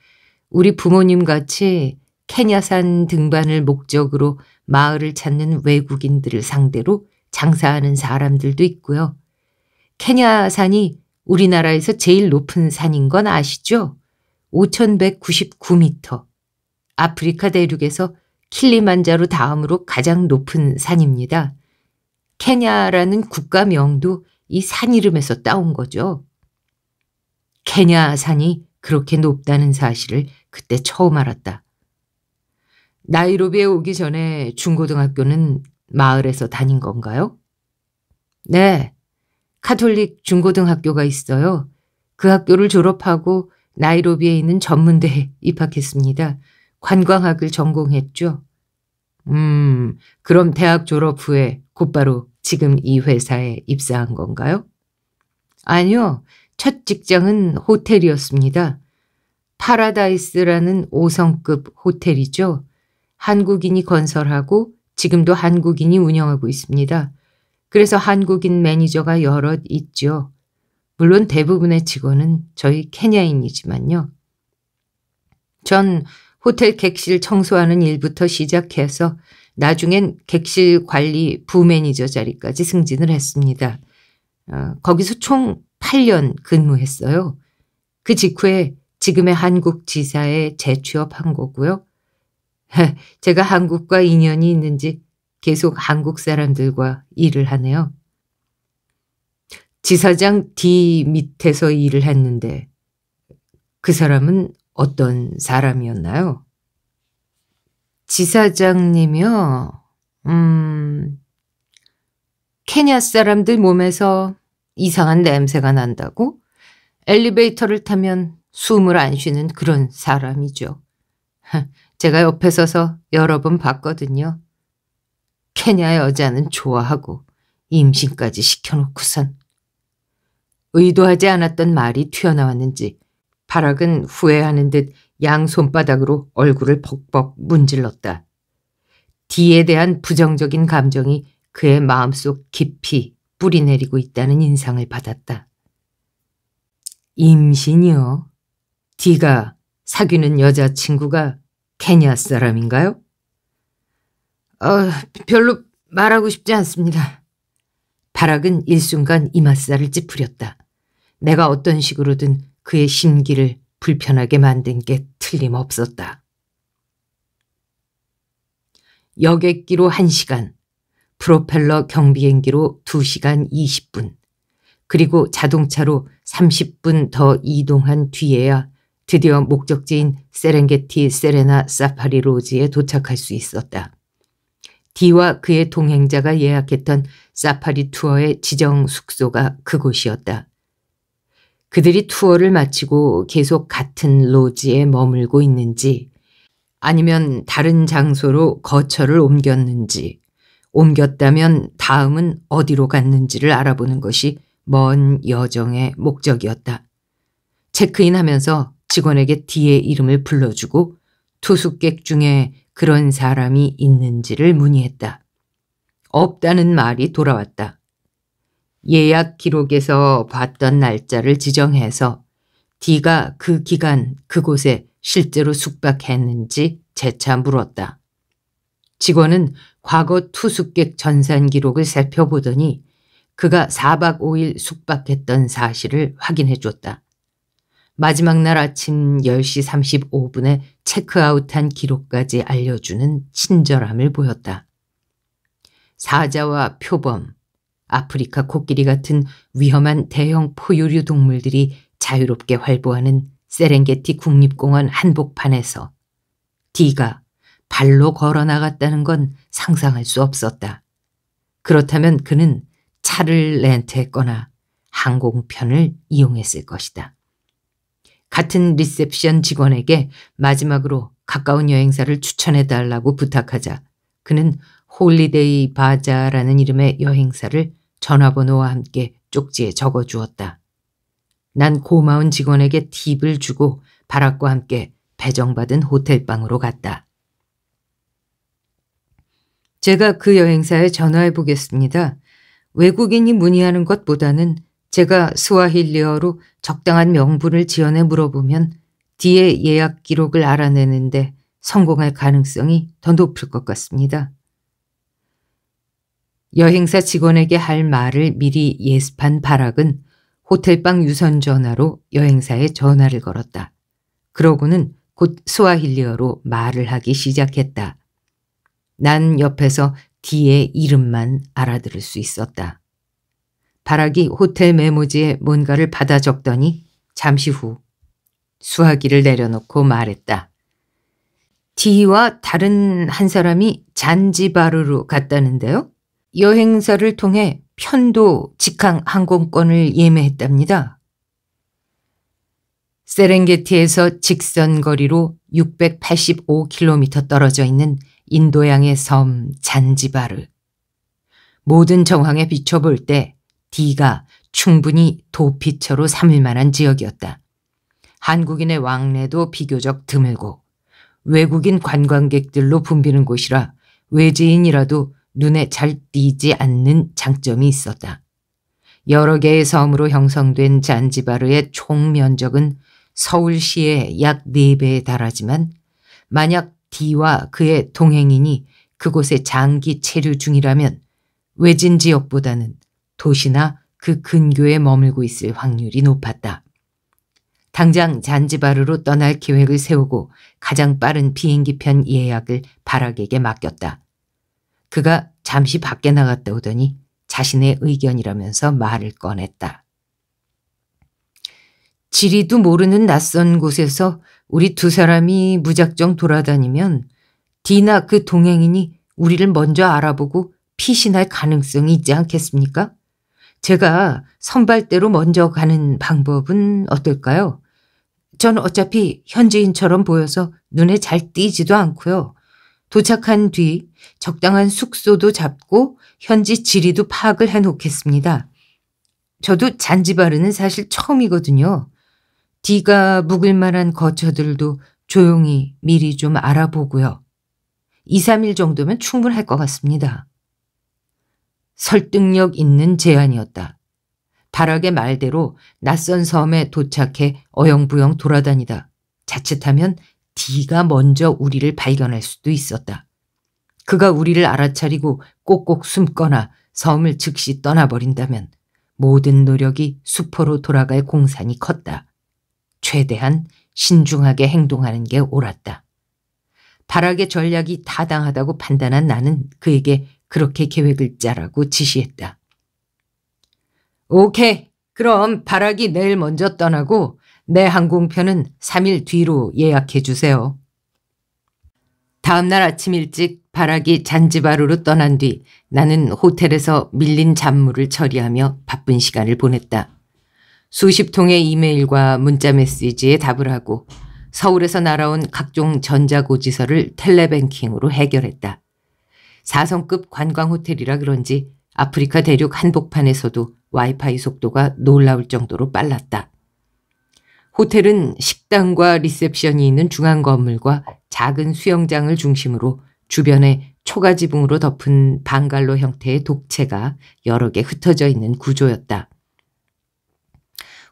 우리 부모님 같이 케냐산 등반을 목적으로 마을을 찾는 외국인들을 상대로 장사하는 사람들도 있고요. 케냐산이 우리나라에서 제일 높은 산인 건 아시죠? 오천백구십구 미터. 아프리카 대륙에서 킬리만자로 다음으로 가장 높은 산입니다. 케냐라는 국가명도 이 산 이름에서 따온 거죠. 케냐산이 그렇게 높다는 사실을 그때 처음 알았다. 나이로비에 오기 전에 중고등학교는 마을에서 다닌 건가요? 네. 카톨릭 중고등학교가 있어요. 그 학교를 졸업하고 나이로비에 있는 전문대에 입학했습니다. 관광학을 전공했죠. 음, 그럼 대학 졸업 후에 곧바로 지금 이 회사에 입사한 건가요? 아니요. 첫 직장은 호텔이었습니다. 파라다이스라는 오 성급 호텔이죠. 한국인이 건설하고 지금도 한국인이 운영하고 있습니다. 그래서 한국인 매니저가 여럿 있죠. 물론 대부분의 직원은 저희 케냐인이지만요. 전 호텔 객실 청소하는 일부터 시작해서 나중엔 객실 관리 부매니저 자리까지 승진을 했습니다. 어, 거기서 총 팔 년 근무했어요. 그 직후에 지금의 한국 지사에 재취업한 거고요. 제가 한국과 인연이 있는지 계속 한국 사람들과 일을 하네요. 지사장 D 밑에서 일을 했는데 그 사람은 어떤 사람이었나요? 지사장님이요? 음, 케냐 사람들 몸에서 이상한 냄새가 난다고? 엘리베이터를 타면 숨을 안 쉬는 그런 사람이죠. 제가 옆에 서서 여러 번 봤거든요. 케냐 여자는 좋아하고 임신까지 시켜놓고선. 의도하지 않았던 말이 튀어나왔는지 파락은 후회하는 듯 양손바닥으로 얼굴을 벅벅 문질렀다. D에 대한 부정적인 감정이 그의 마음속 깊이 뿌리내리고 있다는 인상을 받았다. 임신이요? D가 사귀는 여자친구가 케냐 사람인가요? 어, 별로 말하고 싶지 않습니다. 파락은 일순간 이맛살을 찌푸렸다. 내가 어떤 식으로든 그의 심기를 불편하게 만든 게 틀림없었다. 여객기로 한 시간, 프로펠러 경비행기로 두 시간 이십 분, 그리고 자동차로 삼십 분 더 이동한 뒤에야 드디어 목적지인 세렝게티 세레나 사파리 로지에 도착할 수 있었다. D와 그의 동행자가 예약했던 사파리 투어의 지정 숙소가 그곳이었다. 그들이 투어를 마치고 계속 같은 로지에 머물고 있는지 아니면 다른 장소로 거처를 옮겼는지, 옮겼다면 다음은 어디로 갔는지를 알아보는 것이 먼 여정의 목적이었다. 체크인하면서 직원에게 D의 이름을 불러주고 투숙객 중에 그런 사람이 있는지를 문의했다. 없다는 말이 돌아왔다. 예약 기록에서 봤던 날짜를 지정해서 D가 그 기간 그곳에 실제로 숙박했는지 재차 물었다. 직원은 과거 투숙객 전산 기록을 살펴보더니 그가 사박 오일 숙박했던 사실을 확인해 줬다. 마지막 날 아침 열 시 삼십오 분에 체크아웃한 기록까지 알려주는 친절함을 보였다. 사자와 표범, 아프리카 코끼리 같은 위험한 대형 포유류 동물들이 자유롭게 활보하는 세렝게티 국립공원 한복판에서 D가 발로 걸어 나갔다는 건 상상할 수 없었다. 그렇다면 그는 차를 렌트했거나 항공편을 이용했을 것이다. 같은 리셉션 직원에게 마지막으로 가까운 여행사를 추천해달라고 부탁하자 그는 홀리데이 바자라는 이름의 여행사를 전화번호와 함께 쪽지에 적어주었다. 난 고마운 직원에게 팁을 주고 바락과 함께 배정받은 호텔방으로 갔다. 제가 그 여행사에 전화해보겠습니다. 외국인이 문의하는 것보다는 제가 스와힐리어로 적당한 명분을 지원해 물어보면 D의 예약 기록을 알아내는데 성공할 가능성이 더 높을 것 같습니다. 여행사 직원에게 할 말을 미리 예습한 파락은 호텔방 유선 전화로 여행사에 전화를 걸었다. 그러고는 곧 스와힐리어로 말을 하기 시작했다. 난 옆에서 D의 이름만 알아들을 수 있었다. 파락이 호텔 메모지에 뭔가를 받아 적더니 잠시 후 수화기를 내려놓고 말했다. D와 다른 한 사람이 잔지바르로 갔다는데요. 여행사를 통해 편도 직항 항공권을 예매했답니다. 세렝게티에서 직선 거리로 육백팔십오 킬로미터 떨어져 있는 인도양의 섬 잔지바르. 모든 정황에 비춰볼 때 D가 충분히 도피처로 삼을 만한 지역이었다. 한국인의 왕래도 비교적 드물고 외국인 관광객들로 붐비는 곳이라 외지인이라도 눈에 잘 띄지 않는 장점이 있었다. 여러 개의 섬으로 형성된 잔지바르의 총 면적은 서울시의 약 네 배에 달하지만 만약 D와 그의 동행인이 그곳에 장기 체류 중이라면 외진 지역보다는 도시나 그 근교에 머물고 있을 확률이 높았다. 당장 잔지바르로 떠날 계획을 세우고 가장 빠른 비행기편 예약을 파락에게 맡겼다. 그가 잠시 밖에 나갔다 오더니 자신의 의견이라면서 말을 꺼냈다. 지리도 모르는 낯선 곳에서 우리 두 사람이 무작정 돌아다니면 디나 그 동행인이 우리를 먼저 알아보고 피신할 가능성이 있지 않겠습니까? 제가 선발대로 먼저 가는 방법은 어떨까요? 전 어차피 현지인처럼 보여서 눈에 잘 띄지도 않고요. 도착한 뒤 적당한 숙소도 잡고 현지 지리도 파악을 해놓겠습니다. 저도 잔지바르는 사실 처음이거든요. D가 묵을 만한 거처들도 조용히 미리 좀 알아보고요. 이, 삼 일 정도면 충분할 것 같습니다. 설득력 있는 제안이었다. 바락의 말대로 낯선 섬에 도착해 어영부영 돌아다니다 자칫하면 D가 먼저 우리를 발견할 수도 있었다. 그가 우리를 알아차리고 꼭꼭 숨거나 섬을 즉시 떠나버린다면 모든 노력이 수포로 돌아갈 공산이 컸다. 최대한 신중하게 행동하는 게 옳았다. 바락의 전략이 타당하다고 판단한 나는 그에게 그렇게 계획을 짜라고 지시했다. 오케이, 그럼 바락이 내일 먼저 떠나고 내 항공편은 삼 일 뒤로 예약해 주세요. 다음날 아침 일찍 바락이 잔지바르로 떠난 뒤 나는 호텔에서 밀린 잡무를 처리하며 바쁜 시간을 보냈다. 수십 통의 이메일과 문자 메시지에 답을 하고 서울에서 날아온 각종 전자고지서를 텔레뱅킹으로 해결했다. 사 성급 관광호텔이라 그런지 아프리카 대륙 한복판에서도 와이파이 속도가 놀라울 정도로 빨랐다. 호텔은 식당과 리셉션이 있는 중앙 건물과 작은 수영장을 중심으로 주변에 초가 지붕으로 덮은 방갈로 형태의 독채가 여러 개 흩어져 있는 구조였다.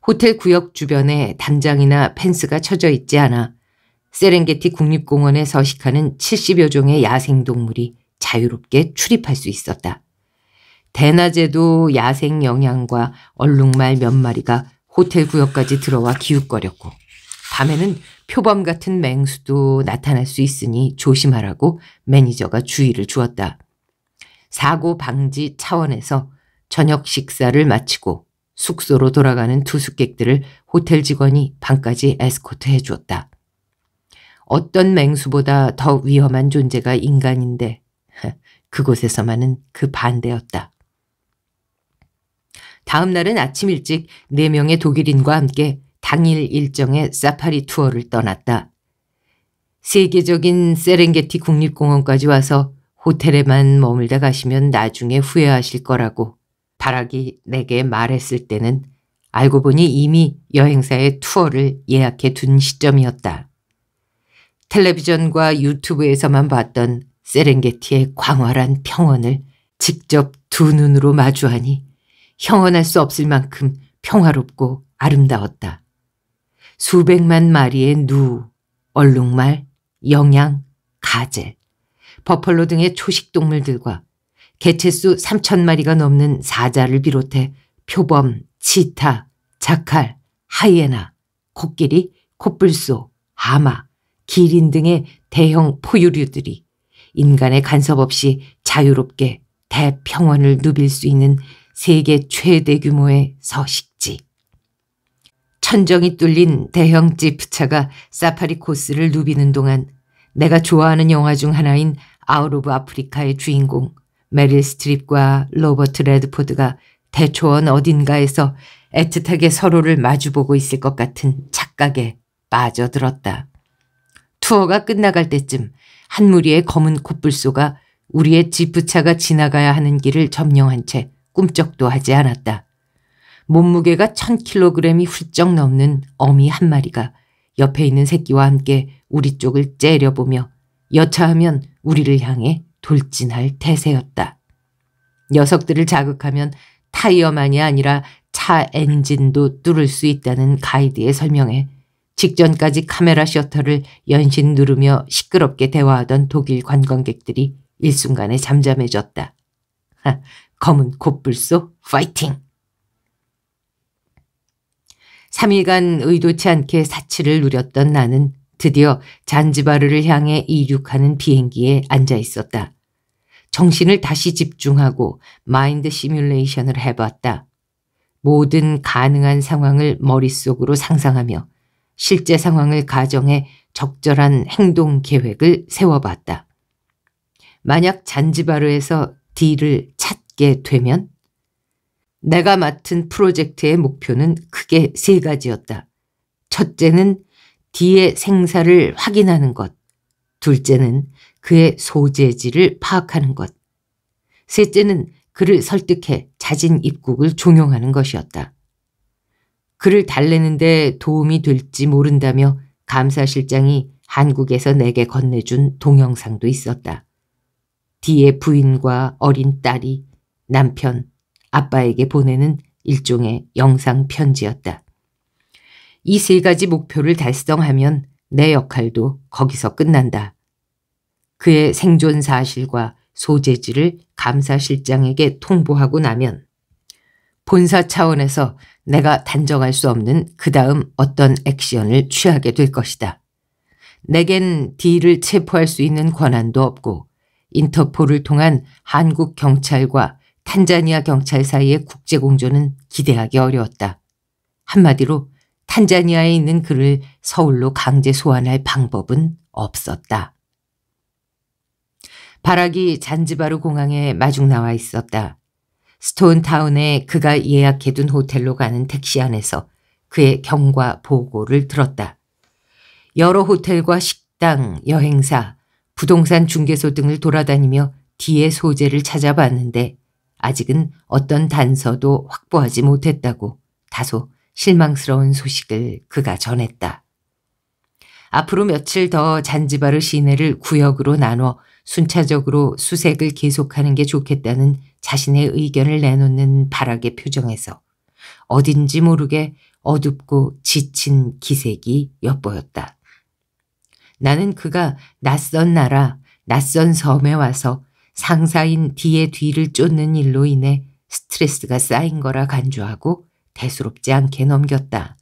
호텔 구역 주변에 담장이나 펜스가 쳐져 있지 않아 세렝게티 국립공원에 서식하는 칠십여 종의 야생동물이 자유롭게 출입할 수 있었다. 대낮에도 야생 영양과 얼룩말 몇 마리가 호텔 구역까지 들어와 기웃거렸고 밤에는 표범 같은 맹수도 나타날 수 있으니 조심하라고 매니저가 주의를 주었다. 사고 방지 차원에서 저녁 식사를 마치고 숙소로 돌아가는 투숙객들을 호텔 직원이 방까지 에스코트해 주었다. 어떤 맹수보다 더 위험한 존재가 인간인데 그곳에서만은 그 반대였다. 다음 날은 아침 일찍 네 명의 독일인과 함께 당일 일정의 사파리 투어를 떠났다. 세계적인 세렝게티 국립공원까지 와서 호텔에만 머물다 가시면 나중에 후회하실 거라고 바락이 내게 말했을 때는 알고 보니 이미 여행사의 투어를 예약해 둔 시점이었다. 텔레비전과 유튜브에서만 봤던 세렝게티의 광활한 평원을 직접 두 눈으로 마주하니 형언할 수 없을 만큼 평화롭고 아름다웠다. 수백만 마리의 누, 얼룩말, 영양, 가젤, 버펄로 등의 초식동물들과 개체수 삼천 마리가 넘는 사자를 비롯해 표범, 치타, 자칼, 하이에나, 코끼리, 코뿔소, 하마, 기린 등의 대형 포유류들이 인간의 간섭 없이 자유롭게 대평원을 누빌 수 있는 세계 최대 규모의 서식지. 천정이 뚫린 대형 지프차가 사파리 코스를 누비는 동안 내가 좋아하는 영화 중 하나인 아웃 오브 아프리카의 주인공 메릴 스트립과 로버트 레드포드가 대초원 어딘가에서 애틋하게 서로를 마주보고 있을 것 같은 착각에 빠져들었다. 투어가 끝나갈 때쯤 한 무리의 검은 코뿔소가 우리의 지프차가 지나가야 하는 길을 점령한 채 꿈쩍도 하지 않았다. 몸무게가 천 킬로그램이 훌쩍 넘는 어미 한 마리가 옆에 있는 새끼와 함께 우리 쪽을 째려보며 여차하면 우리를 향해 돌진할 태세였다. 녀석들을 자극하면 타이어만이 아니라 차 엔진도 뚫을 수 있다는 가이드의 설명에 직전까지 카메라 셔터를 연신 누르며 시끄럽게 대화하던 독일 관광객들이 일순간에 잠잠해졌다. 하, 검은 코뿔소 파이팅! 삼 일간 의도치 않게 사치를 누렸던 나는 드디어 잔지바르를 향해 이륙하는 비행기에 앉아 있었다. 정신을 다시 집중하고 마인드 시뮬레이션을 해봤다. 모든 가능한 상황을 머릿속으로 상상하며 실제 상황을 가정해 적절한 행동 계획을 세워봤다. 만약 잔지바르에서 D를 찾게 되면 내가 맡은 프로젝트의 목표는 크게 세 가지였다. 첫째는 D의 생사를 확인하는 것, 둘째는 그의 소재지를 파악하는 것, 셋째는 그를 설득해 자진 입국을 종용하는 것이었다. 그를 달래는 데 도움이 될지 모른다며 감사실장이 한국에서 내게 건네준 동영상도 있었다. D의 부인과 어린 딸이 남편, 아빠에게 보내는 일종의 영상 편지였다. 이 세 가지 목표를 달성하면 내 역할도 거기서 끝난다. 그의 생존 사실과 소재지를 감사실장에게 통보하고 나면 본사 차원에서 내가 단정할 수 없는 그 다음 어떤 액션을 취하게 될 것이다. 내겐 D를 체포할 수 있는 권한도 없고 인터폴을 통한 한국 경찰과 탄자니아 경찰 사이의 국제공조는 기대하기 어려웠다. 한마디로 탄자니아에 있는 그를 서울로 강제 소환할 방법은 없었다. 바락이 잔지바르 공항에 마중 나와 있었다. 스톤타운에 그가 예약해둔 호텔로 가는 택시 안에서 그의 경과 보고를 들었다. 여러 호텔과 식당, 여행사, 부동산 중개소 등을 돌아다니며 D의 소재를 찾아봤는데 아직은 어떤 단서도 확보하지 못했다고 다소 실망스러운 소식을 그가 전했다. 앞으로 며칠 더 잔지바르 시내를 구역으로 나눠 순차적으로 수색을 계속하는 게 좋겠다는 자신의 의견을 내놓는 바락의 표정에서 어딘지 모르게 어둡고 지친 기색이 엿보였다. 나는 그가 낯선 나라, 낯선 섬에 와서 상사인 D의 뒤를 쫓는 일로 인해 스트레스가 쌓인 거라 간주하고 대수롭지 않게 넘겼다.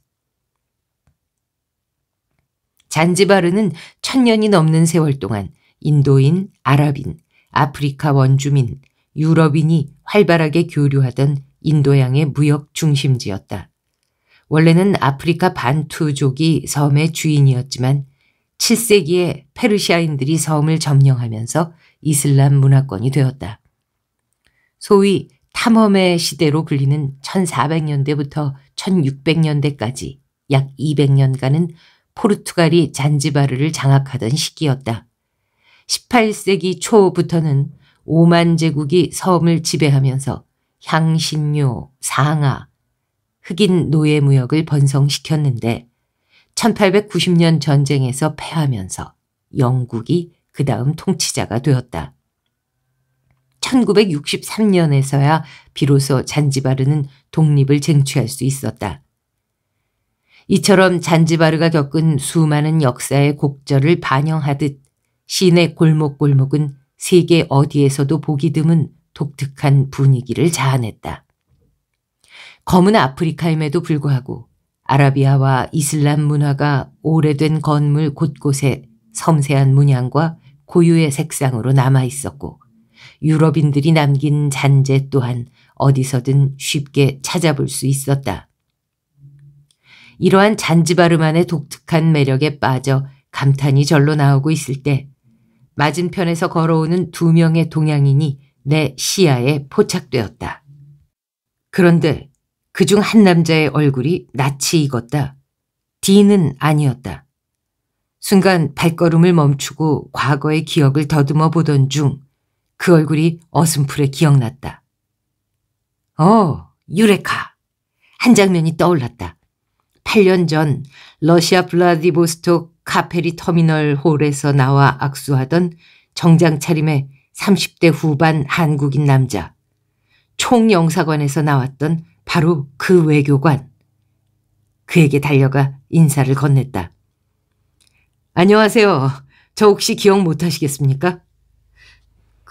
잔지바르는 천년이 넘는 세월 동안 인도인, 아랍인, 아프리카 원주민, 유럽인이 활발하게 교류하던 인도양의 무역 중심지였다. 원래는 아프리카 반투족이 섬의 주인이었지만 칠 세기에 페르시아인들이 섬을 점령하면서 이슬람 문화권이 되었다. 소위 탐험의 시대로 불리는 천사백 년대부터 천육백 년대까지 약 이백 년간은 포르투갈이 잔지바르를 장악하던 시기였다. 십팔 세기 초부터는 오만 제국이 섬을 지배하면서 향신료, 상아, 흑인 노예 무역을 번성시켰는데 천팔백구십 년 전쟁에서 패하면서 영국이 그 다음 통치자가 되었다. 천구백육십삼 년에서야 비로소 잔지바르는 독립을 쟁취할 수 있었다. 이처럼 잔지바르가 겪은 수많은 역사의 곡절을 반영하듯 시내 골목골목은 세계 어디에서도 보기 드문 독특한 분위기를 자아냈다. 검은 아프리카임에도 불구하고 아라비아와 이슬람 문화가 오래된 건물 곳곳에 섬세한 문양과 고유의 색상으로 남아있었고 유럽인들이 남긴 잔재 또한 어디서든 쉽게 찾아볼 수 있었다. 이러한 잔지바르만의 독특한 매력에 빠져 감탄이 절로 나오고 있을 때 맞은편에서 걸어오는 두 명의 동양인이 내 시야에 포착되었다. 그런데 그중 한 남자의 얼굴이 낯이 익었다. D는 아니었다. 순간 발걸음을 멈추고 과거의 기억을 더듬어 보던 중 그 얼굴이 어슴푸레 기억났다. 어, 유레카! 한 장면이 떠올랐다. 팔 년 전 러시아 블라디보스토크 카페리 터미널 홀에서 나와 악수하던 정장 차림의 삼십 대 후반 한국인 남자. 총영사관에서 나왔던 바로 그 외교관. 그에게 달려가 인사를 건넸다. 안녕하세요. 저 혹시 기억 못하시겠습니까?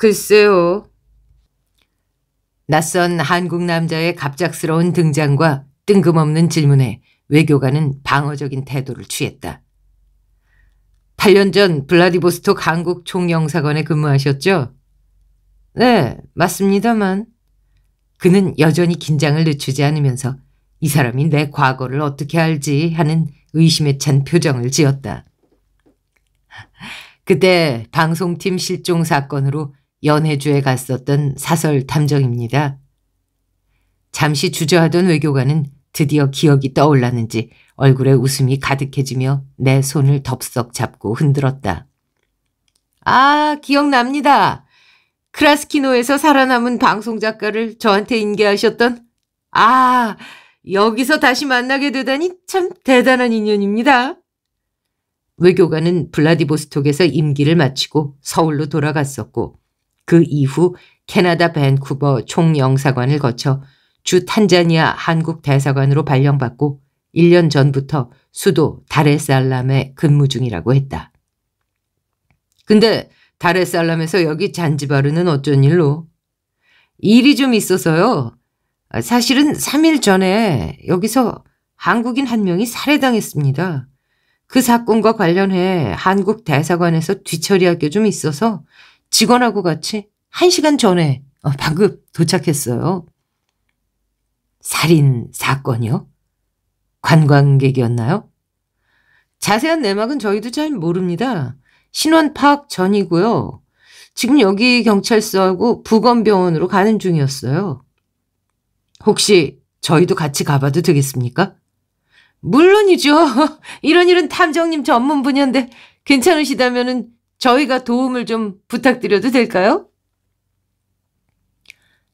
글쎄요. 낯선 한국 남자의 갑작스러운 등장과 뜬금없는 질문에 외교관은 방어적인 태도를 취했다. 팔 년 전 블라디보스토크 한국 총영사관에 근무하셨죠? 네, 맞습니다만. 그는 여전히 긴장을 늦추지 않으면서 이 사람이 내 과거를 어떻게 알지 하는 의심에 찬 표정을 지었다. 그때 방송팀 실종 사건으로 연해주에 갔었던 사설 탐정입니다. 잠시 주저하던 외교관은 드디어 기억이 떠올랐는지 얼굴에 웃음이 가득해지며 내 손을 덥석 잡고 흔들었다. 아, 기억납니다. 크라스키노에서 살아남은 방송작가를 저한테 인계하셨던, 아, 여기서 다시 만나게 되다니 참 대단한 인연입니다. 외교관은 블라디보스톡에서 임기를 마치고 서울로 돌아갔었고 그 이후 캐나다 밴쿠버 총영사관을 거쳐 주 탄자니아 한국 대사관으로 발령받고 일 년 전부터 수도 다레살람에 근무 중이라고 했다. 근데 다레살람에서 여기 잔지바르는 어쩐 일로? 일이 좀 있어서요. 사실은 삼 일 전에 여기서 한국인 한 명이 살해당했습니다. 그 사건과 관련해 한국 대사관에서 뒤처리할 게 좀 있어서 직원하고 같이 한 시간 전에 방금 도착했어요. 살인 사건이요? 관광객이었나요? 자세한 내막은 저희도 잘 모릅니다. 신원 파악 전이고요. 지금 여기 경찰서하고 부검병원으로 가는 중이었어요. 혹시 저희도 같이 가봐도 되겠습니까? 물론이죠. 이런 일은 탐정님 전문 분야인데 괜찮으시다면은 저희가 도움을 좀 부탁드려도 될까요?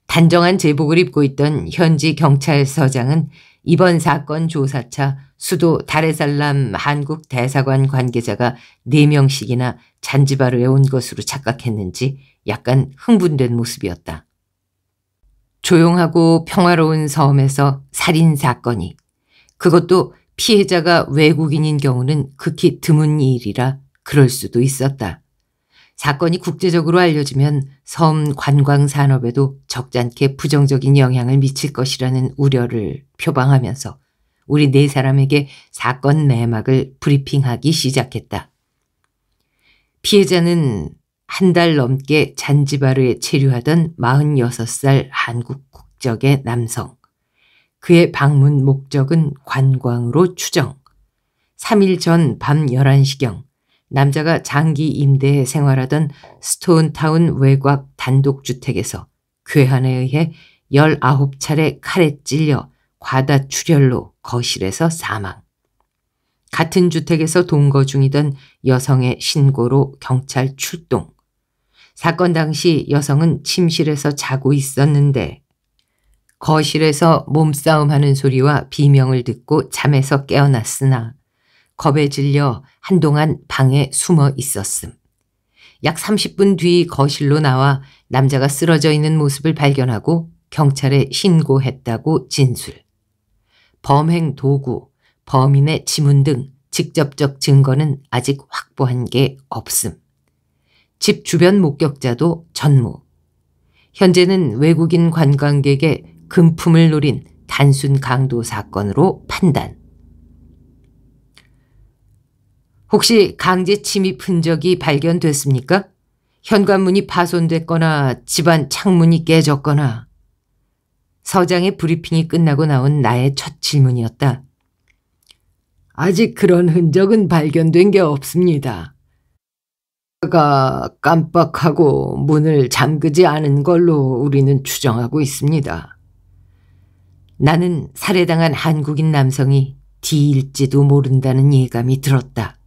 단정한 제복을 입고 있던 현지 경찰서장은 이번 사건 조사차 수도 다레살람 한국 대사관 관계자가 네 명씩이나 잔지바르에 온 것으로 착각했는지 약간 흥분된 모습이었다. 조용하고 평화로운 섬에서 살인사건이, 그것도 피해자가 외국인인 경우는 극히 드문 일이라 그럴 수도 있었다. 사건이 국제적으로 알려지면 섬 관광산업에도 적잖게 부정적인 영향을 미칠 것이라는 우려를 표방하면서 우리 네 사람에게 사건 내막을 브리핑하기 시작했다. 피해자는 한 달 넘게 잔지바르에 체류하던 마흔여섯 살 한국 국적의 남성. 그의 방문 목적은 관광으로 추정. 삼 일 전 밤 열한 시경 남자가 장기 임대해 생활하던 스톤타운 외곽 단독주택에서 괴한에 의해 열아홉 차례 칼에 찔려 과다출혈로 거실에서 사망. 같은 주택에서 동거 중이던 여성의 신고로 경찰 출동. 사건 당시 여성은 침실에서 자고 있었는데 거실에서 몸싸움하는 소리와 비명을 듣고 잠에서 깨어났으나 겁에 질려 한동안 방에 숨어 있었음. 약 삼십 분 뒤 거실로 나와 남자가 쓰러져 있는 모습을 발견하고 경찰에 신고했다고 진술. 범행 도구, 범인의 지문 등 직접적 증거는 아직 확보한 게 없음. 집 주변 목격자도 전무. 현재는 외국인 관광객의 금품을 노린 단순 강도 사건으로 판단. 혹시 강제 침입 흔적이 발견됐습니까? 현관문이 파손됐거나 집안 창문이 깨졌거나. 서장의 브리핑이 끝나고 나온 나의 첫 질문이었다. 아직 그런 흔적은 발견된 게 없습니다. 그가 깜빡하고 문을 잠그지 않은 걸로 우리는 추정하고 있습니다. 나는 살해당한 한국인 남성이 D일지도 모른다는 예감이 들었다.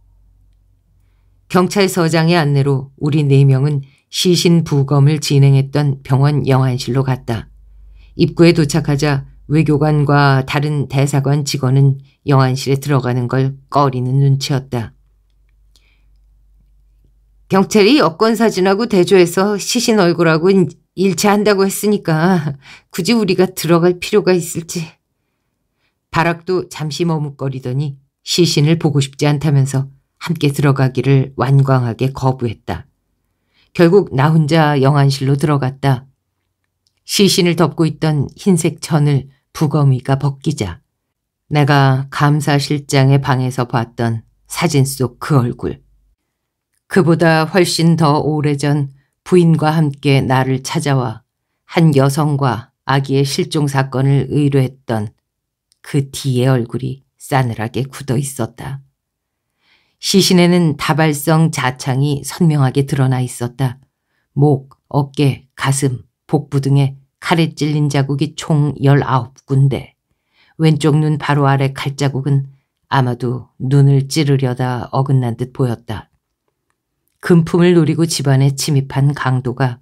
경찰서장의 안내로 우리 네 명은 시신 부검을 진행했던 병원 영안실로 갔다. 입구에 도착하자 외교관과 다른 대사관 직원은 영안실에 들어가는 걸 꺼리는 눈치였다. 경찰이 여권사진하고 대조해서 시신 얼굴하고 일치한다고 했으니까 굳이 우리가 들어갈 필요가 있을지. 바락도 잠시 머뭇거리더니 시신을 보고 싶지 않다면서 함께 들어가기를 완강하게 거부했다. 결국 나 혼자 영안실로 들어갔다. 시신을 덮고 있던 흰색 천을 부검의가 벗기자 내가 감사실장의 방에서 봤던 사진 속 그 얼굴. 그보다 훨씬 더 오래전 부인과 함께 나를 찾아와 한 여성과 아기의 실종 사건을 의뢰했던 그 뒤의 얼굴이 싸늘하게 굳어 있었다. 시신에는 다발성 자창이 선명하게 드러나 있었다. 목, 어깨, 가슴, 복부 등에 칼에 찔린 자국이 총 열아홉 군데, 왼쪽 눈 바로 아래 칼자국은 아마도 눈을 찌르려다 어긋난 듯 보였다. 금품을 노리고 집안에 침입한 강도가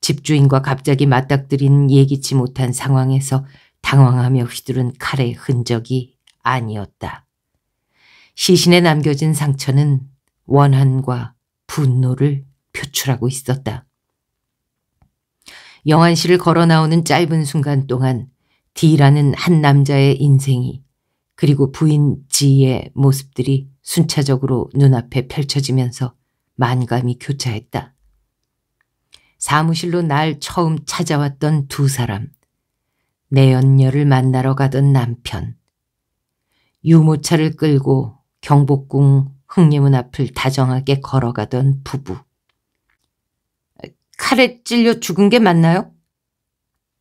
집주인과 갑자기 맞닥뜨린 예기치 못한 상황에서 당황하며 휘두른 칼의 흔적이 아니었다. 시신에 남겨진 상처는 원한과 분노를 표출하고 있었다. 영안실을 걸어 나오는 짧은 순간 동안 D라는 한 남자의 인생이 그리고 부인 G의 모습들이 순차적으로 눈앞에 펼쳐지면서 만감이 교차했다. 사무실로 날 처음 찾아왔던 두 사람, 내 연녀를 만나러 가던 남편, 유모차를 끌고 경복궁 흥례문 앞을 다정하게 걸어가던 부부. 칼에 찔려 죽은 게 맞나요?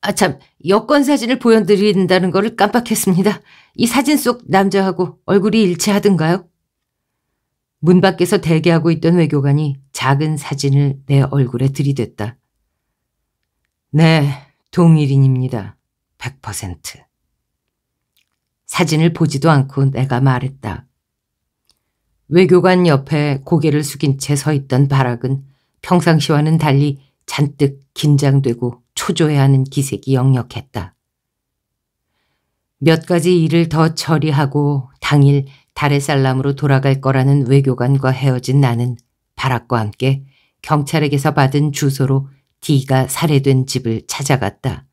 아 참, 여권 사진을 보여드린다는 거를 깜빡했습니다. 이 사진 속 남자하고 얼굴이 일치하던가요? 문 밖에서 대기하고 있던 외교관이 작은 사진을 내 얼굴에 들이댔다. 네, 동일인입니다. 백 퍼센트. 사진을 보지도 않고 내가 말했다. 외교관 옆에 고개를 숙인 채 서 있던 바락은 평상시와는 달리 잔뜩 긴장되고 초조해하는 기색이 역력했다. 몇 가지 일을 더 처리하고 당일 다레살람으로 돌아갈 거라는 외교관과 헤어진 나는 바락과 함께 경찰에게서 받은 주소로 D가 살해된 집을 찾아갔다.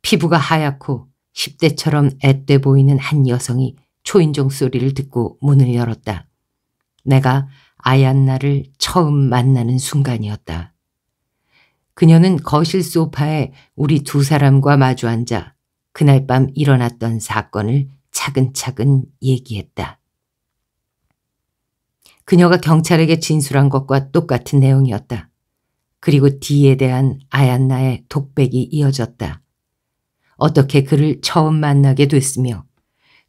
피부가 하얗고 십 대처럼 앳돼 보이는 한 여성이 초인종 소리를 듣고 문을 열었다. 내가 아얀나를 처음 만나는 순간이었다. 그녀는 거실 소파에 우리 두 사람과 마주 앉아 그날 밤 일어났던 사건을 차근차근 얘기했다. 그녀가 경찰에게 진술한 것과 똑같은 내용이었다. 그리고 D에 대한 아얀나의 독백이 이어졌다. 어떻게 그를 처음 만나게 됐으며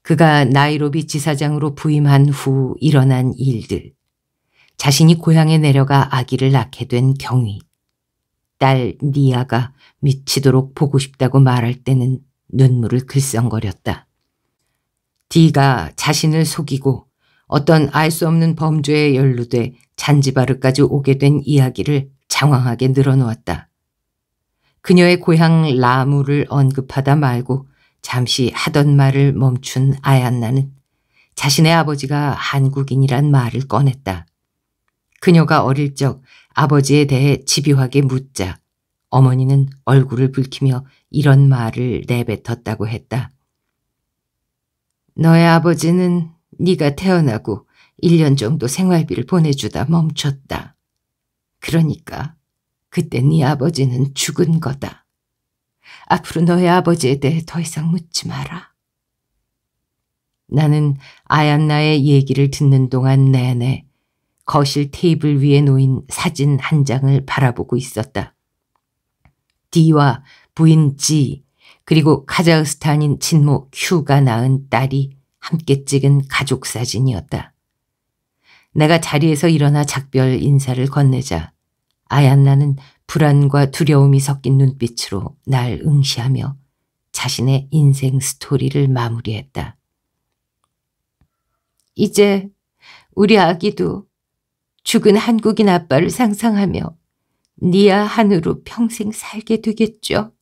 그가 나이로비 지사장으로 부임한 후 일어난 일들, 자신이 고향에 내려가 아기를 낳게 된 경위, 딸 니아가 미치도록 보고 싶다고 말할 때는 눈물을 글썽거렸다. D가 자신을 속이고 어떤 알 수 없는 범죄에 연루돼 잔지바르까지 오게 된 이야기를 장황하게 늘어놓았다. 그녀의 고향 라무를 언급하다 말고 잠시 하던 말을 멈춘 아얀나는 자신의 아버지가 한국인이란 말을 꺼냈다. 그녀가 어릴 적 아버지에 대해 집요하게 묻자 어머니는 얼굴을 붉히며 이런 말을 내뱉었다고 했다. 너의 아버지는 네가 태어나고 일 년 정도 생활비를 보내주다 멈췄다. 그러니까 그때 네 아버지는 죽은 거다. 앞으로 너의 아버지에 대해 더 이상 묻지 마라. 나는 아얀나의 얘기를 듣는 동안 내내 거실 테이블 위에 놓인 사진 한 장을 바라보고 있었다. D와 부인 G, 그리고 카자흐스탄인 친모 Q가 낳은 딸이 함께 찍은 가족 사진이었다. 내가 자리에서 일어나 작별 인사를 건네자 아얀나는 불안과 두려움이 섞인 눈빛으로 날 응시하며 자신의 인생 스토리를 마무리했다. 이제 우리 아기도 죽은 한국인 아빠를 상상하며 니아 한우로 평생 살게 되겠죠.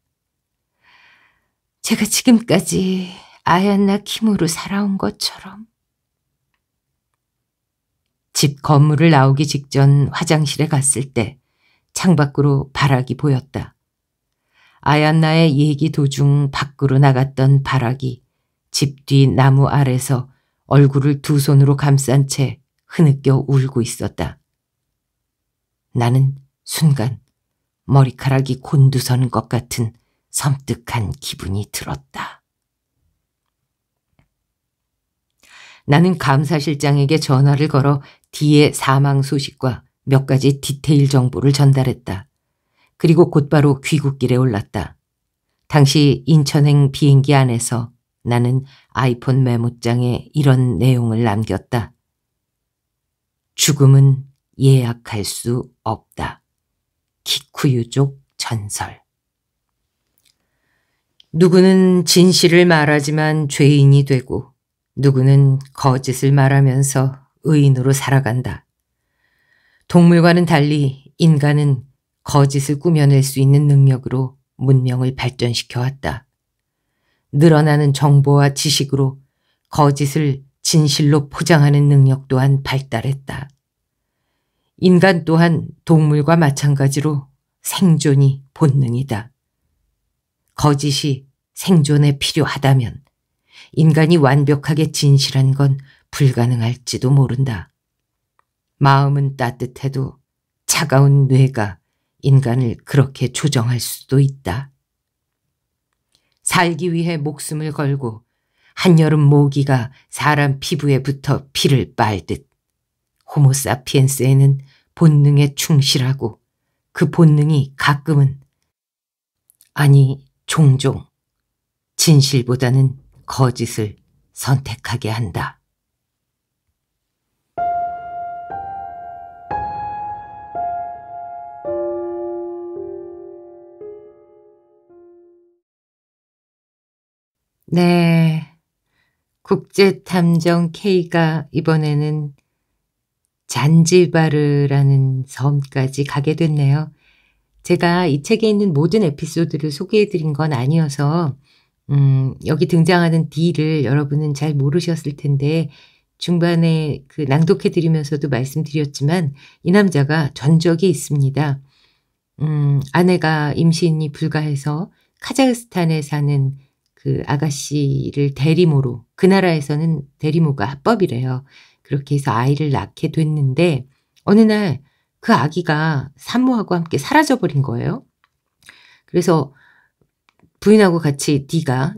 제가 지금까지 아얀나 킴으로 살아온 것처럼. 집 건물을 나오기 직전 화장실에 갔을 때 창밖으로 바락이 보였다. 아얀나의 얘기 도중 밖으로 나갔던 바락이 집 뒤 나무 아래서 얼굴을 두 손으로 감싼 채 흐느껴 울고 있었다. 나는 순간 머리카락이 곤두서는 것 같은 섬뜩한 기분이 들었다. 나는 감사실장에게 전화를 걸어 D의 사망 소식과 몇 가지 디테일 정보를 전달했다. 그리고 곧바로 귀국길에 올랐다. 당시 인천행 비행기 안에서 나는 아이폰 메모장에 이런 내용을 남겼다. 죽음은 예약할 수 없다. 키쿠유족 전설. 누구는 진실을 말하지만 죄인이 되고 누구는 거짓을 말하면서 의인으로 살아간다. 동물과는 달리 인간은 거짓을 꾸며낼 수 있는 능력으로 문명을 발전시켜 왔다. 늘어나는 정보와 지식으로 거짓을 진실로 포장하는 능력 또한 발달했다. 인간 또한 동물과 마찬가지로 생존이 본능이다. 거짓이 생존에 필요하다면 인간이 완벽하게 진실한 건 불가능할지도 모른다. 마음은 따뜻해도 차가운 뇌가 인간을 그렇게 조정할 수도 있다. 살기 위해 목숨을 걸고 한여름 모기가 사람 피부에 붙어 피를 빨듯 호모사피엔스에는 본능에 충실하고 그 본능이 가끔은, 아니 종종 진실보다는 거짓을 선택하게 한다. 네, 국제탐정 K가 이번에는 잔지바르라는 섬까지 가게 됐네요. 제가 이 책에 있는 모든 에피소드를 소개해드린 건 아니어서 음, 여기 등장하는 D를 여러분은 잘 모르셨을 텐데 중반에 그 낭독해드리면서도 말씀드렸지만 이 남자가 전적이 있습니다. 음, 아내가 임신이 불가해서 카자흐스탄에 사는 그 아가씨를 대리모로, 그 나라에서는 대리모가 합법이래요. 그렇게 해서 아이를 낳게 됐는데 어느 날 그 아기가 산모하고 함께 사라져버린 거예요. 그래서 부인하고 같이 D가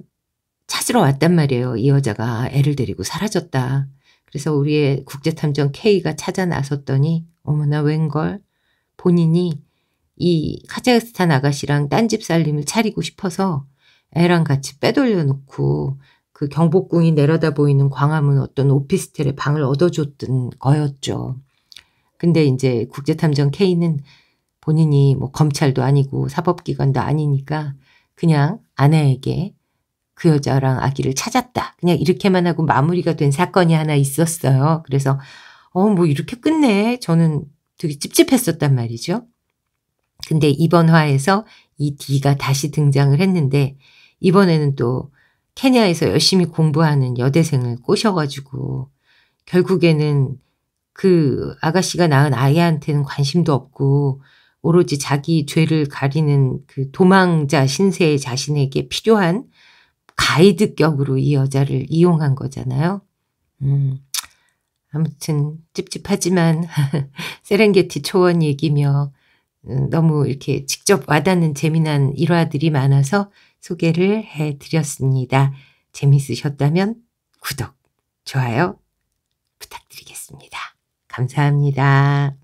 찾으러 왔단 말이에요. 이 여자가 애를 데리고 사라졌다. 그래서 우리의 국제탐정 K가 찾아 나섰더니 어머나 웬걸, 본인이 이 카자흐스탄 아가씨랑 딴 집 살림을 차리고 싶어서 애랑 같이 빼돌려 놓고 그 경복궁이 내려다 보이는 광화문 어떤 오피스텔에 방을 얻어줬던 거였죠. 근데 이제 국제탐정 K는 본인이 뭐 검찰도 아니고 사법기관도 아니니까 그냥 아내에게 그 여자랑 아기를 찾았다, 그냥 이렇게만 하고 마무리가 된 사건이 하나 있었어요. 그래서 어, 뭐 이렇게 끝내? 저는 되게 찝찝했었단 말이죠. 근데 이번 화에서 이 D가 다시 등장을 했는데 이번에는 또 케냐에서 열심히 공부하는 여대생을 꼬셔가지고 결국에는 그 아가씨가 낳은 아이한테는 관심도 없고 오로지 자기 죄를 가리는 그 도망자 신세의 자신에게 필요한 가이드 격으로 이 여자를 이용한 거잖아요. 음, 아무튼 찝찝하지만 세렝게티 초원 얘기며 너무 이렇게 직접 와닿는 재미난 일화들이 많아서 소개를 해드렸습니다. 재미있으셨다면 구독, 좋아요 부탁드리겠습니다. 감사합니다.